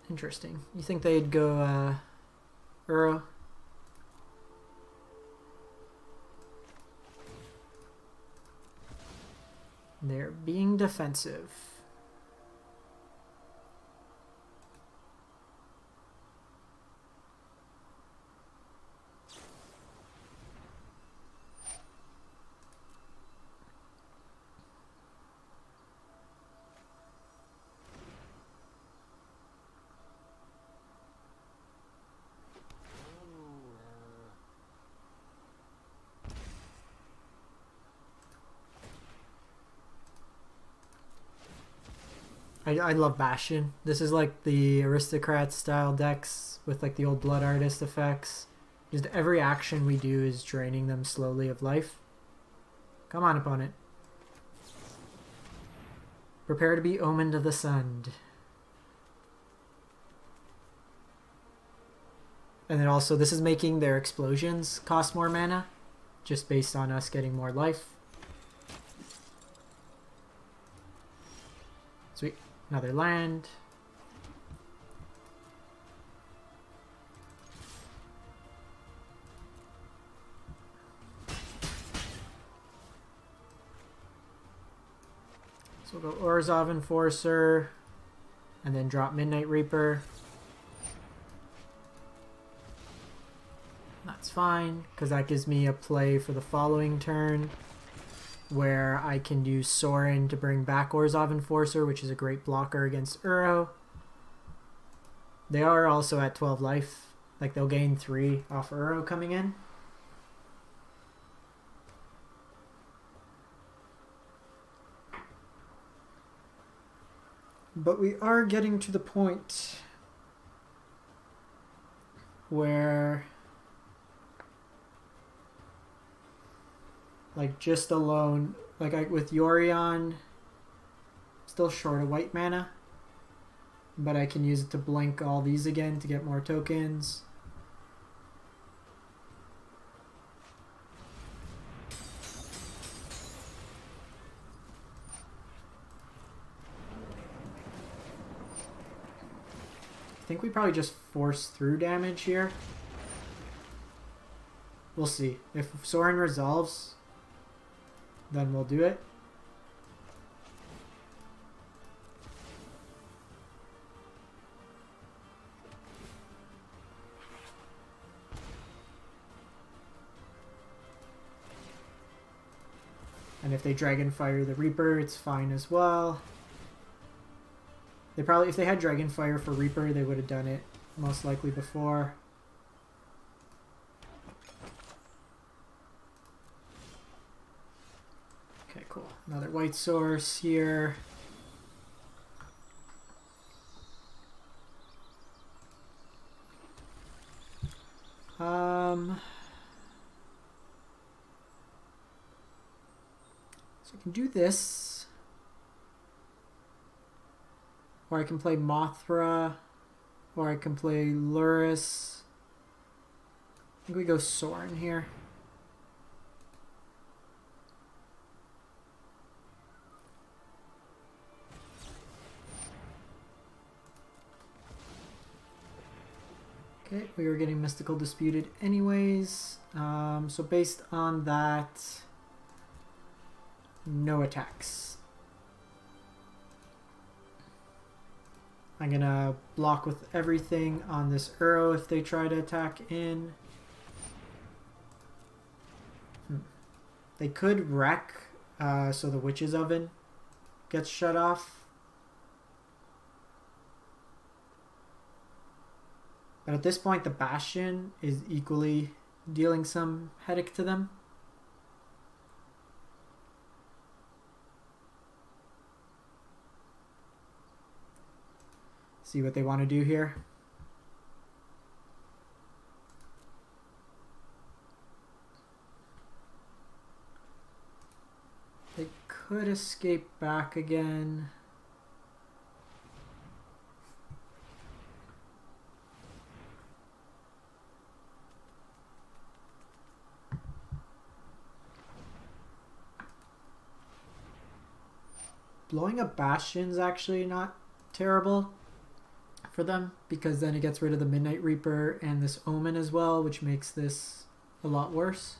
Interesting. You think they'd go Uro? They're being defensive. I love Bastion. This is like the aristocrat style decks with like the old Blood Artist effects. Just every action we do is draining them slowly of life. Come on, opponent. Prepare to be omened to the sun. And then also this is making their explosions cost more mana just based on us getting more life. Sweet. Another land. So we'll go Orzhov Enforcer and then drop Midnight Reaper. That's fine because that gives me a play for the following turn where I can use Sorin to bring back Orzhov Enforcer, which is a great blocker against Uro. They are also at 12 life. Like, they'll gain 3 off Uro coming in. But we are getting to the point where... like, just alone, like, with Yorion, still short of white mana, but I can use it to blink all these again to get more tokens. I think we probably just force through damage here. We'll see. If Sorin resolves... then we'll do it. And if they Dragonfire the Reaper, it's fine as well. They probably, if they had Dragonfire for Reaper, they would have done it most likely before. Okay, cool. Another white source here. So I can do this, or I can play Mothra, or I can play Lurrus. I think we go Sorin here. Okay, we were getting Mystical Disputed anyways, so based on that, no attacks. I'm gonna block with everything on this Uro if they try to attack in. They could wreck, so the Witch's Oven gets shut off. But at this point, the Bastion is equally dealing some headache to them. See what they want to do here. They could escape back again. Blowing up Bastion's actually not terrible for them, because then it gets rid of the Midnight Reaper and this Omen as well, which makes this a lot worse.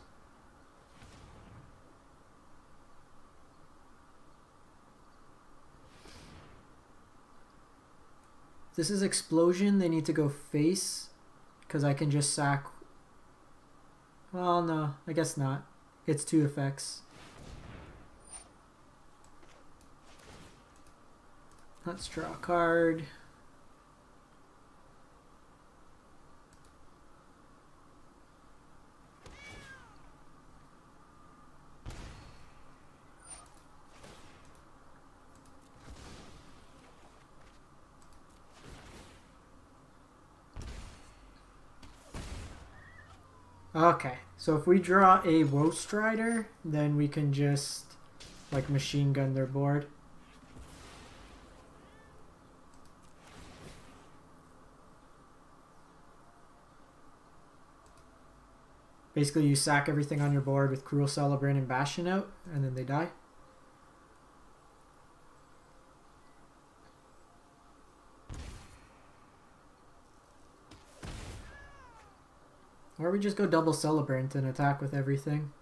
This is Explosion. They need to go face, because I can just sack... Well, no, I guess not. It's two effects. Let's draw a card. Okay, so if we draw a Woestrider, then we can just like machine gun their board. Basically, you sack everything on your board with Cruel Celebrant and Bastion out, and then they die. Or we just go double Celebrant and attack with everything.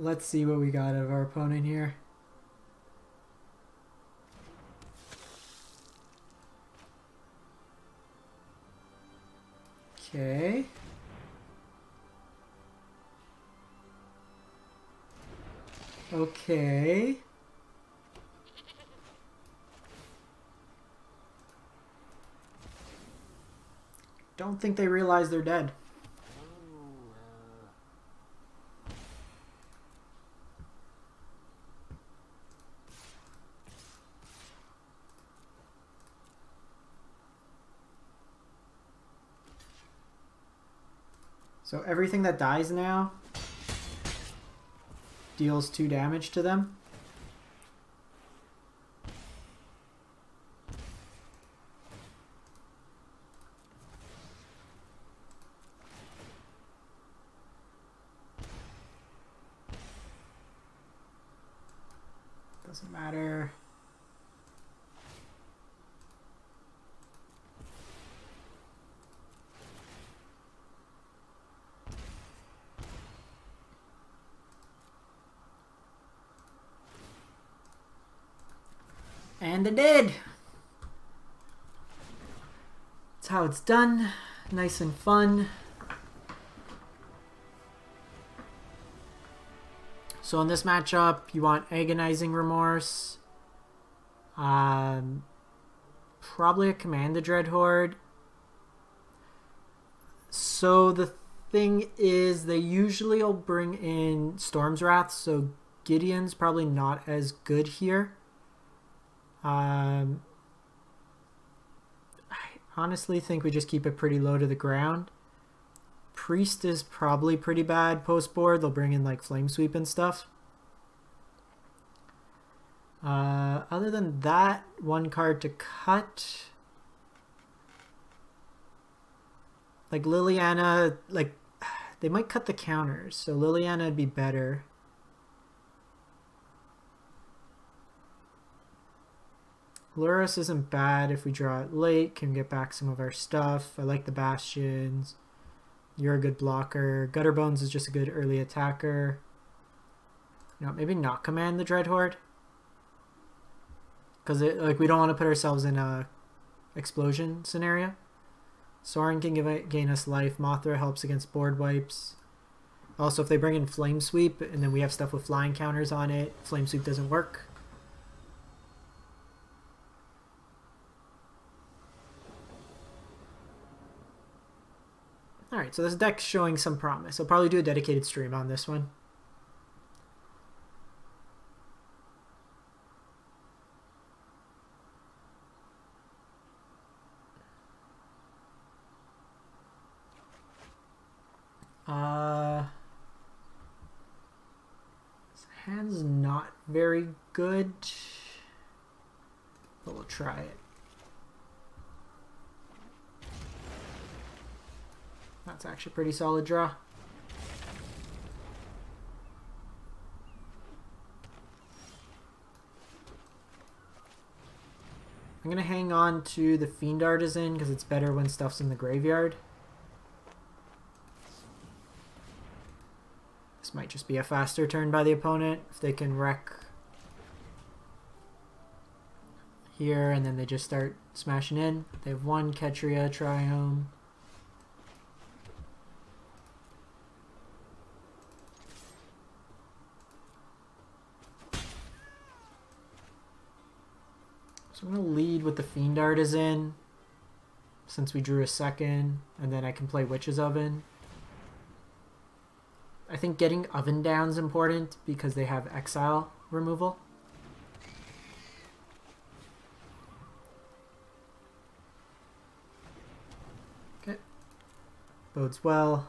Let's see what we got of our opponent here. Okay. Okay. Don't think they realize they're dead. So everything that dies now deals 2 damage to them. Doesn't matter. And they did. That's how it's done. Nice and fun. So in this matchup, you want Agonizing Remorse. Probably a Command the Dread Horde. So the thing is, they usually will bring in Storm's Wrath, so Gideon's probably not as good here. I honestly think we just keep it pretty low to the ground. Priest is probably pretty bad post-board. They'll bring in like Flame Sweep and stuff. Other than that, one card to cut. Like Liliana, like they might cut the counters, so Liliana would be better. Lurrus isn't bad if we draw it late, can get back some of our stuff. I like the Bastions. You're a good blocker. Gutterbones is just a good early attacker. No, maybe not Command the Dread Horde. Because like we don't want to put ourselves in a explosion scenario. Sorin can gain us life. Mothra helps against board wipes. Also, if they bring in Flame Sweep and then we have stuff with flying counters on it, Flame Sweep doesn't work. Alright, so this deck's showing some promise. I'll probably do a dedicated stream on this one. This hand's not very good, but we'll try it. That's actually a pretty solid draw. I'm gonna hang on to the Fiend Artisan because it's better when stuff's in the graveyard. This might just be a faster turn by the opponent if they can wreck here and then they just start smashing in. They have one Ketria Triome. So I'm going to lead with the Fiend Artisan since we drew a second, and then I can play Witch's Oven. I think getting Oven down is important because they have exile removal. Okay. Bodes well.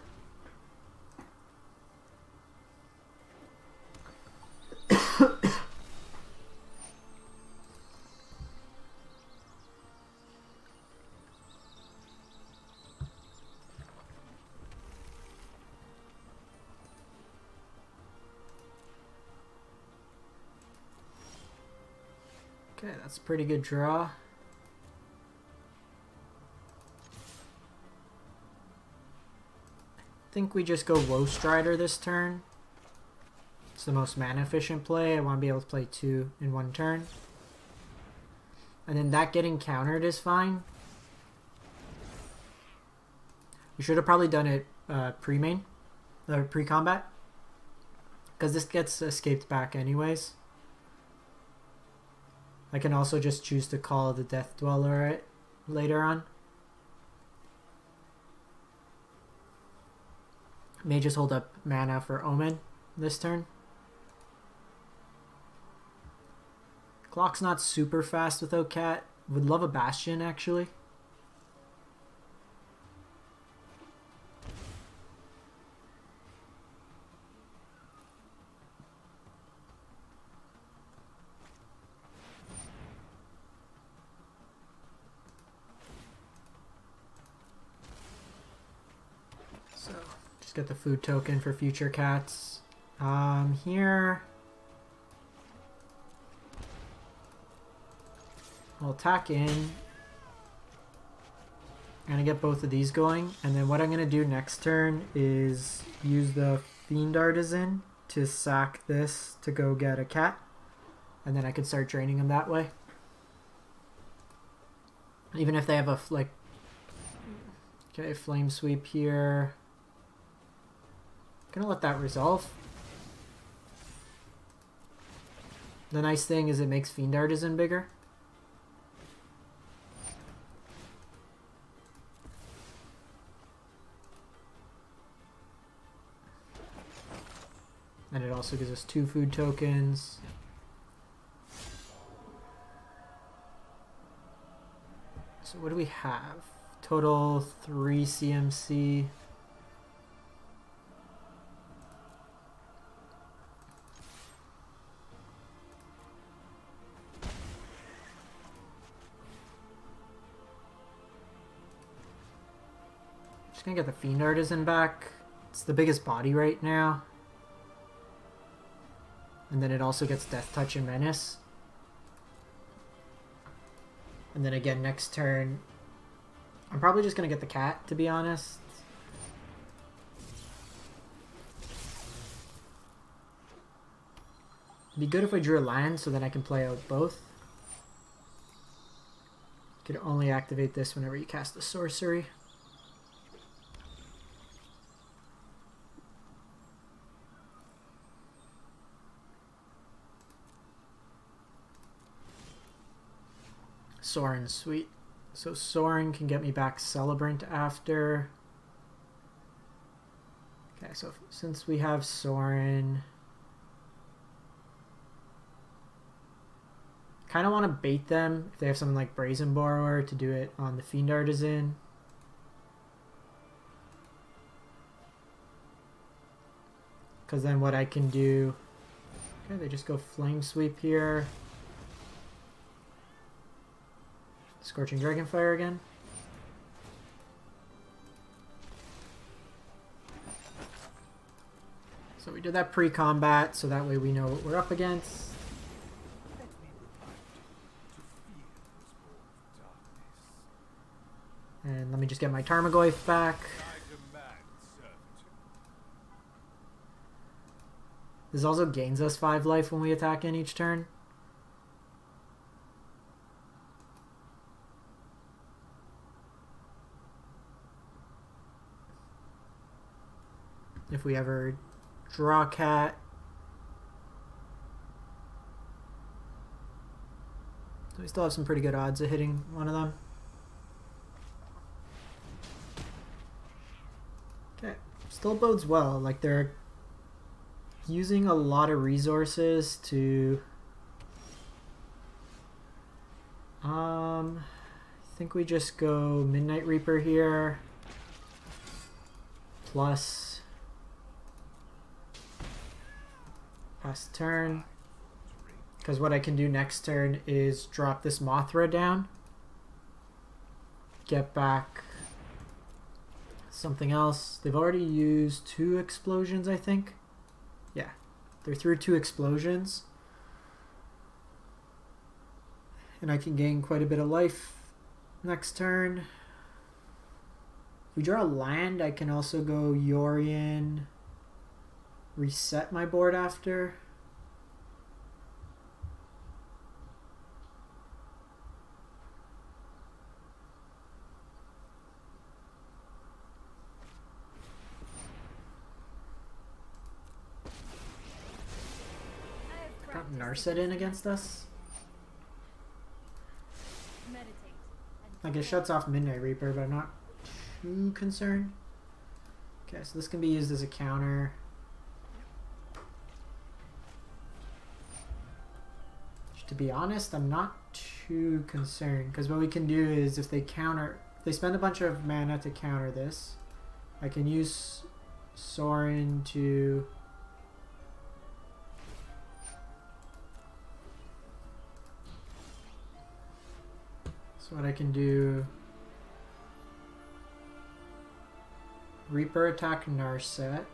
Okay, that's a pretty good draw. I think we just go Woestrider this turn. It's the most mana efficient play. I want to be able to play two in one turn. And then that getting countered is fine. We should have probably done it pre-main, or pre-combat, because this gets escaped back anyways. I can also just choose to call the Death Dweller later on. May just hold up mana for Omen this turn. Clock's not super fast without Cat. Would love a Bastion actually. Get the food token for future cats. Here I'll attack in. I'm gonna get both of these going, and then what I'm gonna do next turn is use the Fiend Artisan to sack this to go get a cat, and then I could start draining them that way. Even if they have a, like... Okay, Flame Sweep here. I'm gonna let that resolve. The nice thing is it makes Fiend Artisan bigger. And it also gives us 2 food tokens. So what do we have? Total 3 CMC. Just gonna get the Fiend Artisan back. It's the biggest body right now. And then it also gets Death Touch and Menace. And then again next turn, I'm probably just going to get the cat, to be honest. It'd be good if I drew a land so that I can play out both. You could only activate this whenever you cast a sorcery. Sorin, sweet. So Sorin can get me back Celebrant after. Okay, so since we have Sorin, kind of want to bait them if they have something like Brazen Borrower to do it on the Fiend Artisan. Because then what I can do... Okay, they just go Flame Sweep here. Scorching Dragonfire again. So we did that pre-combat, so that way we know what we're up against. And let me just get my Tarmogoyf back. This also gains us 5 life when we attack in each turn. If we ever draw a cat. So we still have some pretty good odds of hitting one of them. Okay, still bodes well. Like, they're using a lot of resources to... I think we just go Midnight Reaper here. Plus... Last turn, because what I can do next turn is drop this Mothra down, get back something else. They've already used 2 explosions, I think. Yeah, they're through 2 explosions, and I can gain quite a bit of life next turn. If we draw a land, I can also go Yorion. Reset my board after. Got Narset in against us. Like, it shuts off Midnight Reaper, but I'm not too concerned. Okay, so this can be used as a counter. To be honest, I'm not too concerned, because what we can do is if they counter, if they spend a bunch of mana to counter this, I can use Sorin to so what I can do, Reaper attack Narset.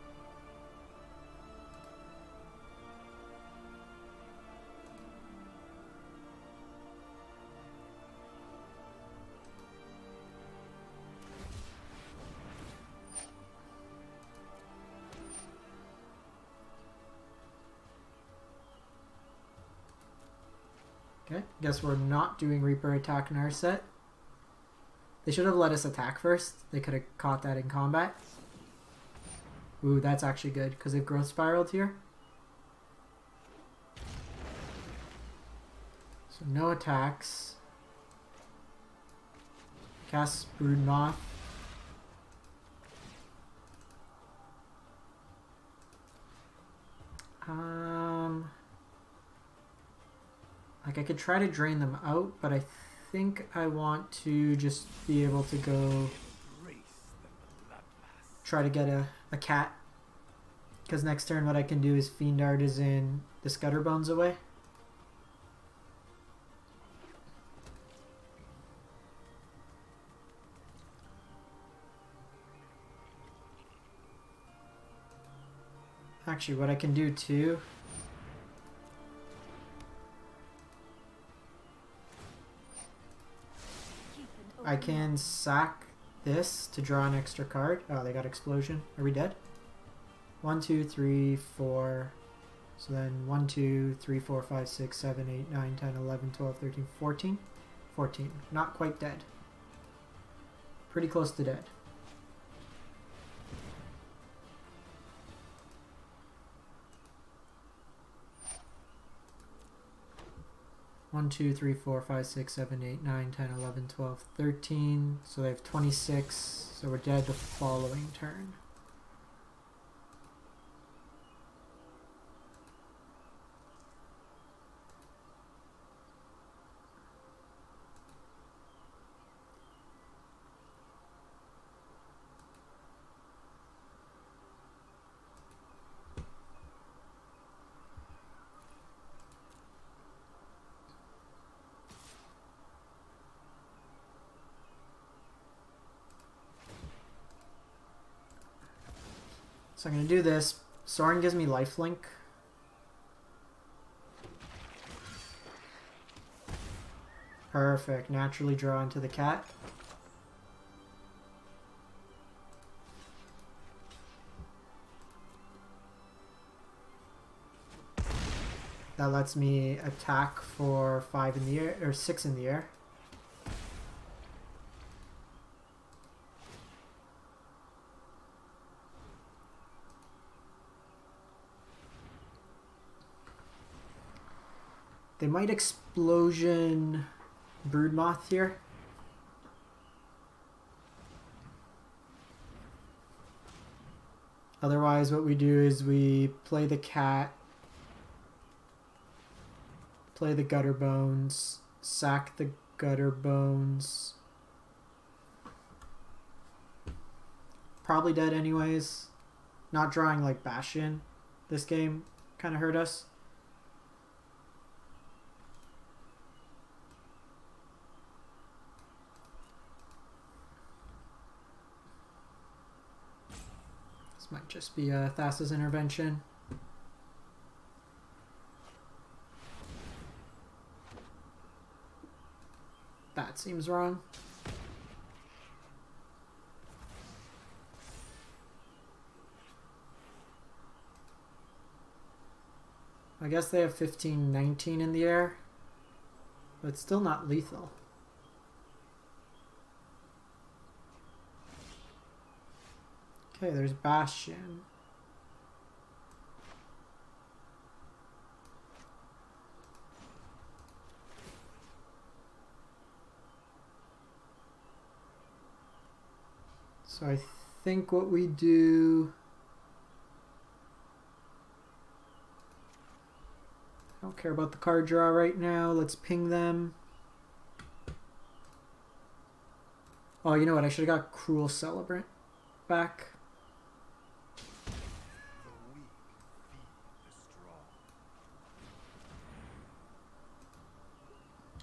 Guess we're not doing Reaper attack Narset. They should have let us attack first. They could have caught that in combat. Ooh, that's actually good, because they've growth spiraled here. So no attacks. Cast Brood Moth. Like I could try to drain them out, but I think I want to just be able to go try to get a cat, because next turn what I can do is Fiend Artisan the Scudderbones away. Actually, what I can do too I can sack this to draw an extra card. Oh, they got Explosion. Are we dead? 1, 2, 3, 4. So then 1, 2, 3, 4, 5, 6, 7, 8, 9, 10, 11, 12, 13, 14. 14. Not quite dead. Pretty close to dead. One, two, three, four, five, six, seven, eight, nine, 10, 11, 12, 13. So they have 26. So we're dead the following turn. So I'm going to do this. Sorin gives me lifelink. Perfect. Naturally draw into the cat. That lets me attack for 5 in the air, or 6 in the air. They might Explosion Broodmoth here. Otherwise, what we do is we play the cat, play the Gutterbones, sack the Gutterbones. Probably dead anyways. Not drawing like Bastion this game kind of hurt us. This might just be a Thassa's Intervention. That seems wrong. I guess they have 15, 19 in the air, but it's still not lethal. Okay, there's Bastion. So I think what we do... I don't care about the card draw right now. Let's ping them. Oh, you know what? I should have got Cruel Celebrant back.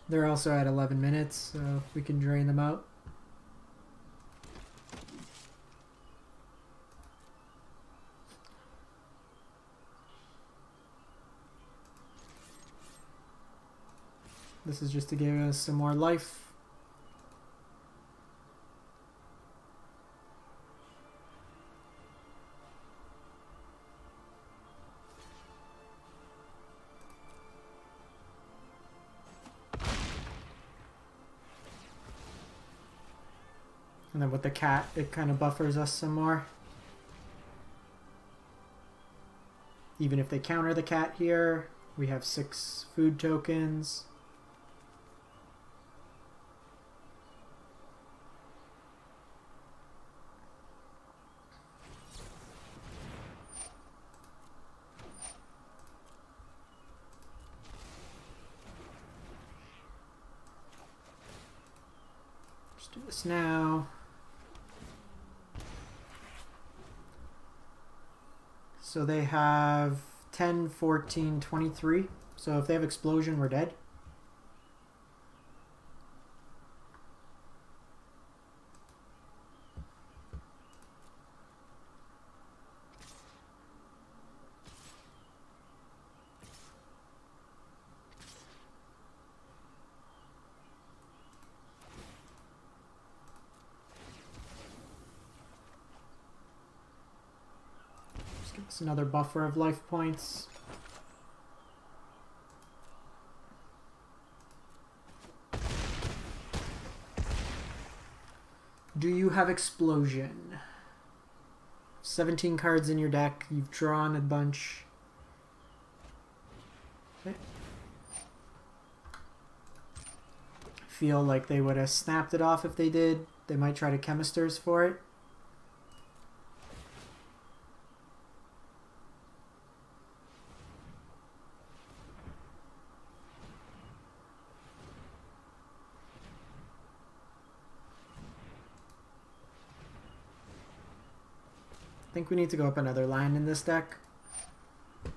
They're also at 11 minutes, so we can drain them out. This is just to give us some more life. And then with the cat, it kind of buffers us some more. Even if they counter the cat here, we have 6 food tokens. Just do this now. So they have 10, 14, 23. So if they have explosion, we're dead. Another buffer of life points. Do you have explosion? 17 cards in your deck. You've drawn a bunch. Okay. Feel like they would have snapped it off if they did. They might try to chemisters for it. I think we need to go up another line in this deck. If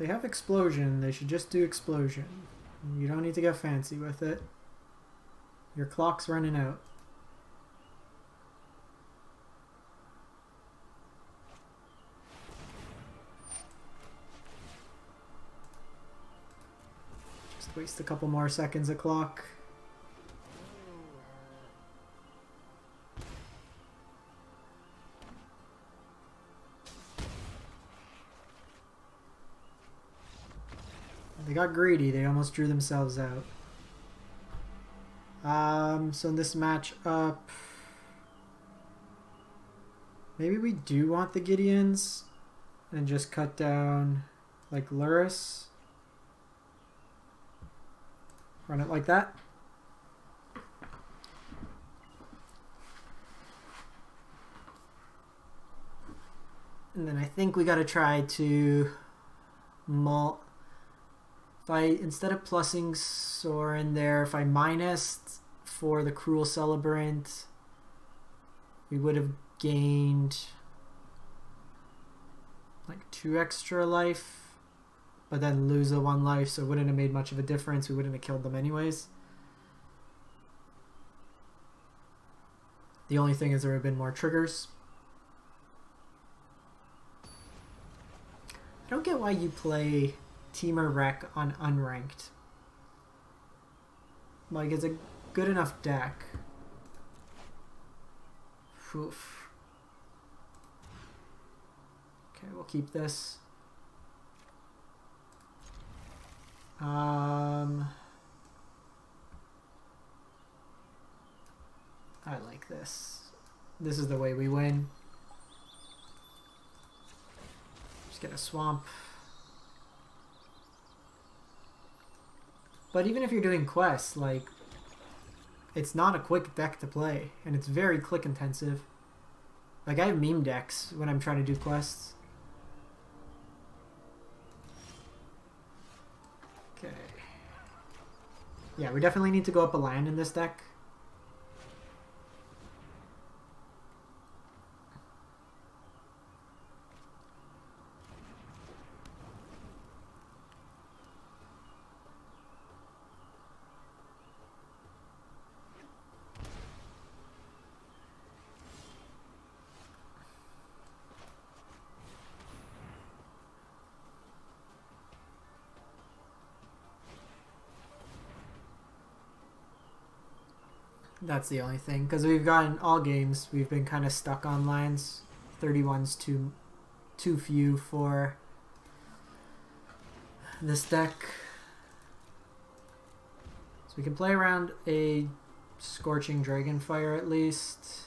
they have explosion, they should just do explosion. You don't need to get fancy with it. Your clock's running out. Waste a couple more seconds of clock. They got greedy. They almost drew themselves out. So in this matchup, maybe we do want the Gideons and just cut down like Lurrus. Run it like that. And then I think we gotta try to mult. If I, instead of plussing Sorin there, if I minused for the Cruel Celebrant, we would have gained like 2 extra life. But then lose the 1 life, so it wouldn't have made much of a difference. We wouldn't have killed them anyways. The only thing is there have been more triggers. I don't get why you play Temur Wreck on unranked. Like, it's a good enough deck. Oof. Okay, we'll keep this. I like this. This is the way we win. Just get a swamp. But even if you're doing quests, like, it's not a quick deck to play, and it's very click intensive. Like, I have meme decks when I'm trying to do quests. Yeah, we definitely need to go up a land in this deck. That's the only thing, because we've gotten all games. We've been kind of stuck on lines. 31's too few for this deck. So we can play around a Scorching Dragonfire at least.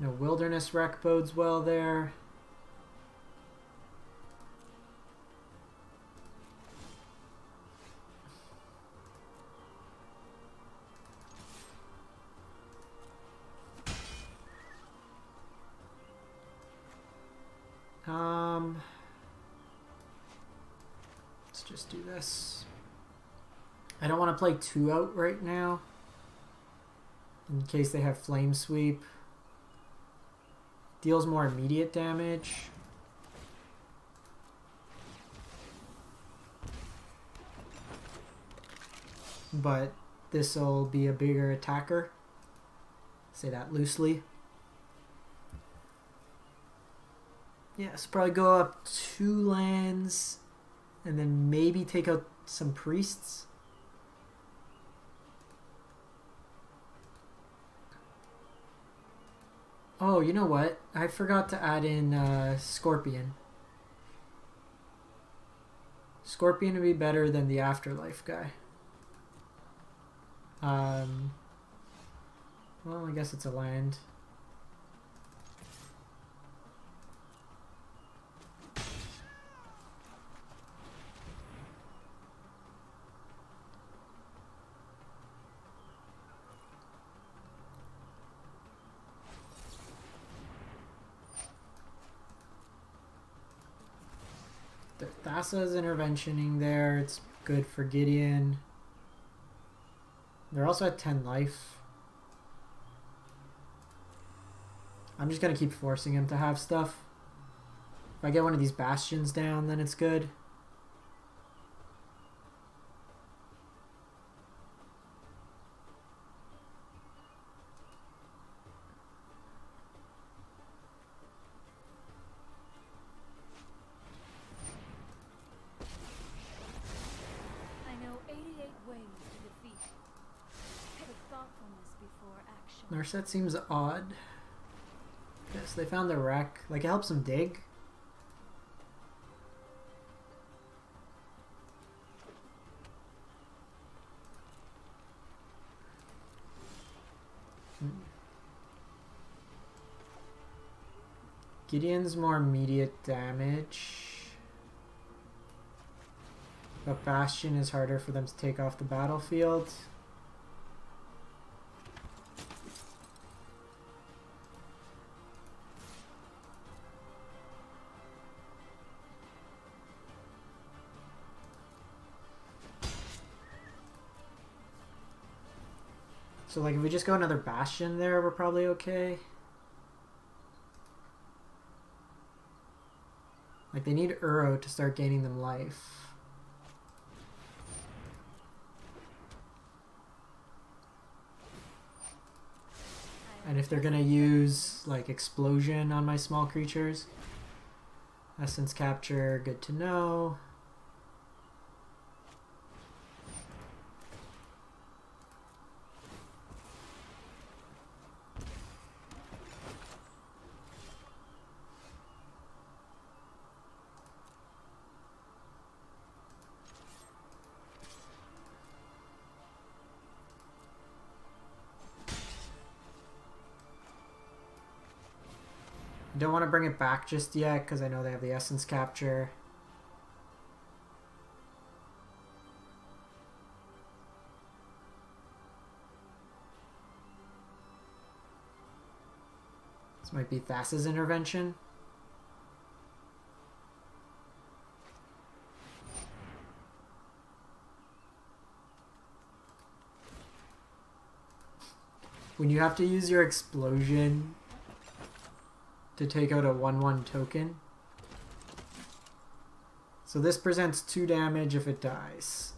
No Wilderness Wreck bodes well there. Let's just do this. I don't want to play 2-out right now in case they have Flame Sweep. Deals more immediate damage. But this'll be a bigger attacker. Say that loosely. Yeah, so probably go up 2 lands and then maybe take out some priests. Oh, you know what? I forgot to add in Scorpion. Scorpion would be better than the Afterlife guy. Well, I guess it's a land. Thassa's interventioning there. It's good for Gideon. They're also at 10 life. I'm just going to keep forcing him to have stuff. If I get one of these bastions down, then it's good. That seems odd. Yes, they found the wreck. Like, it helps them dig. Gideon's more immediate damage. But Bastion is harder for them to take off the battlefield. So, like, if we just go another Bastion there, we're probably okay. Like, they need Uro to start gaining them life. And if they're gonna use, like, Explosion on my small creatures. Essence Capture, good to know. Don't want to bring it back just yet because I know they have the Essence Capture. This might be Thassa's intervention. When you have to use your Explosion to take out a 1/1 token. So this presents 2 damage if it dies.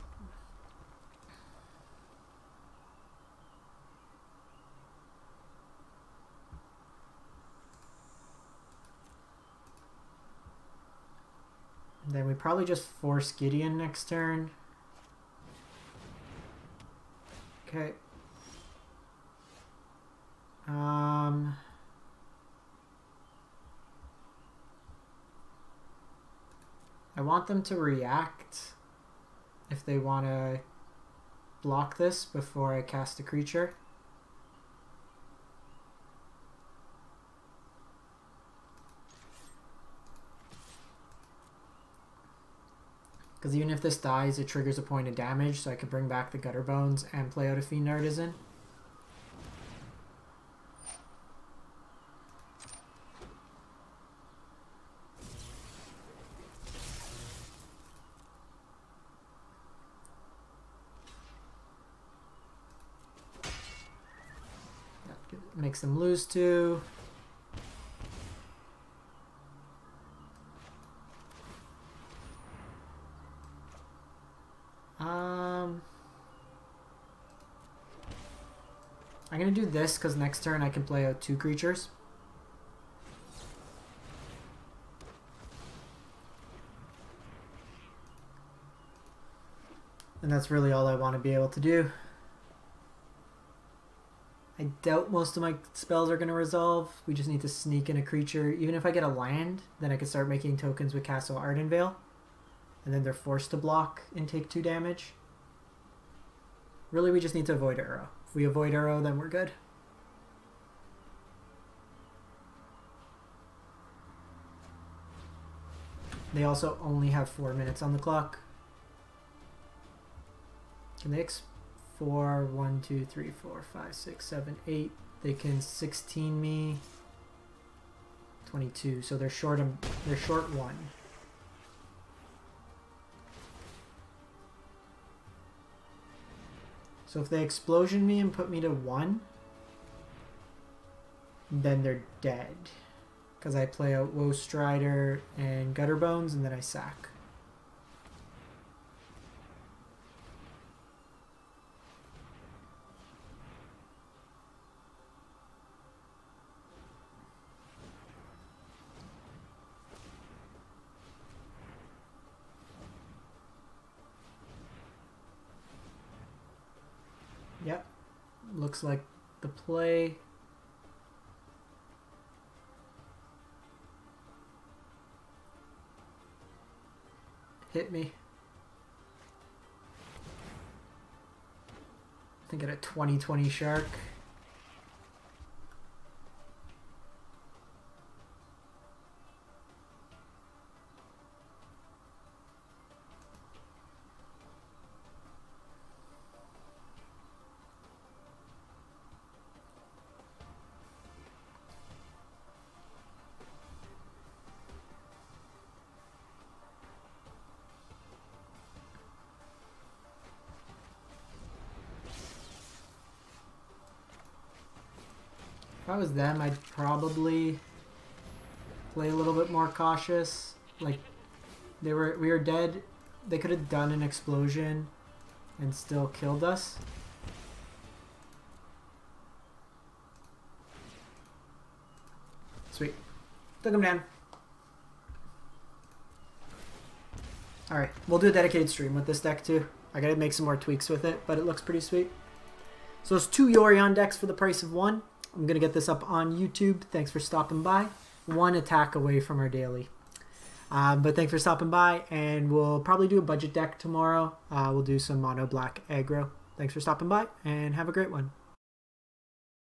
And then we probably just force Gideon next turn. Okay. I want them to react if they want to block this before I cast a creature. Because even if this dies, it triggers a point of damage, so I could bring back the Gutter Bones and play out a Fiend Artisan. That makes them lose two. I'm going to do this because next turn I can play out two creatures. And that's really all I want to be able to do. I doubt most of my spells are going to resolve. We just need to sneak in a creature. Even if I get a land, then I can start making tokens with Castle Ardenvale. And then they're forced to block and take two damage. Really, we just need to avoid Uro. If we avoid Uro, then we're good. They also only have 4 minutes on the clock. Can they 4, 1, 2, 3, 4, 5, 6, 7, 8. They can 16 me. 22. So they're short one. So if they explosion me and put me to 1, then they're dead. Because I play out Woe Strider and Gutter Bones, and then I sack. Yep, looks like the play. Hit me. I think at a 20/20 shark. If I was them, I'd probably play a little bit more cautious. Like, we were dead. They could have done an explosion and still killed us. Sweet. Took them down. Alright, we'll do a dedicated stream with this deck too. I gotta make some more tweaks with it, but it looks pretty sweet. So it's 2 Yorion decks for the price of 1. I'm going to get this up on YouTube. Thanks for stopping by. 1 attack away from our daily. But thanks for stopping by, and we'll probably do a budget deck tomorrow. We'll do some mono black aggro. Thanks for stopping by, and have a great one.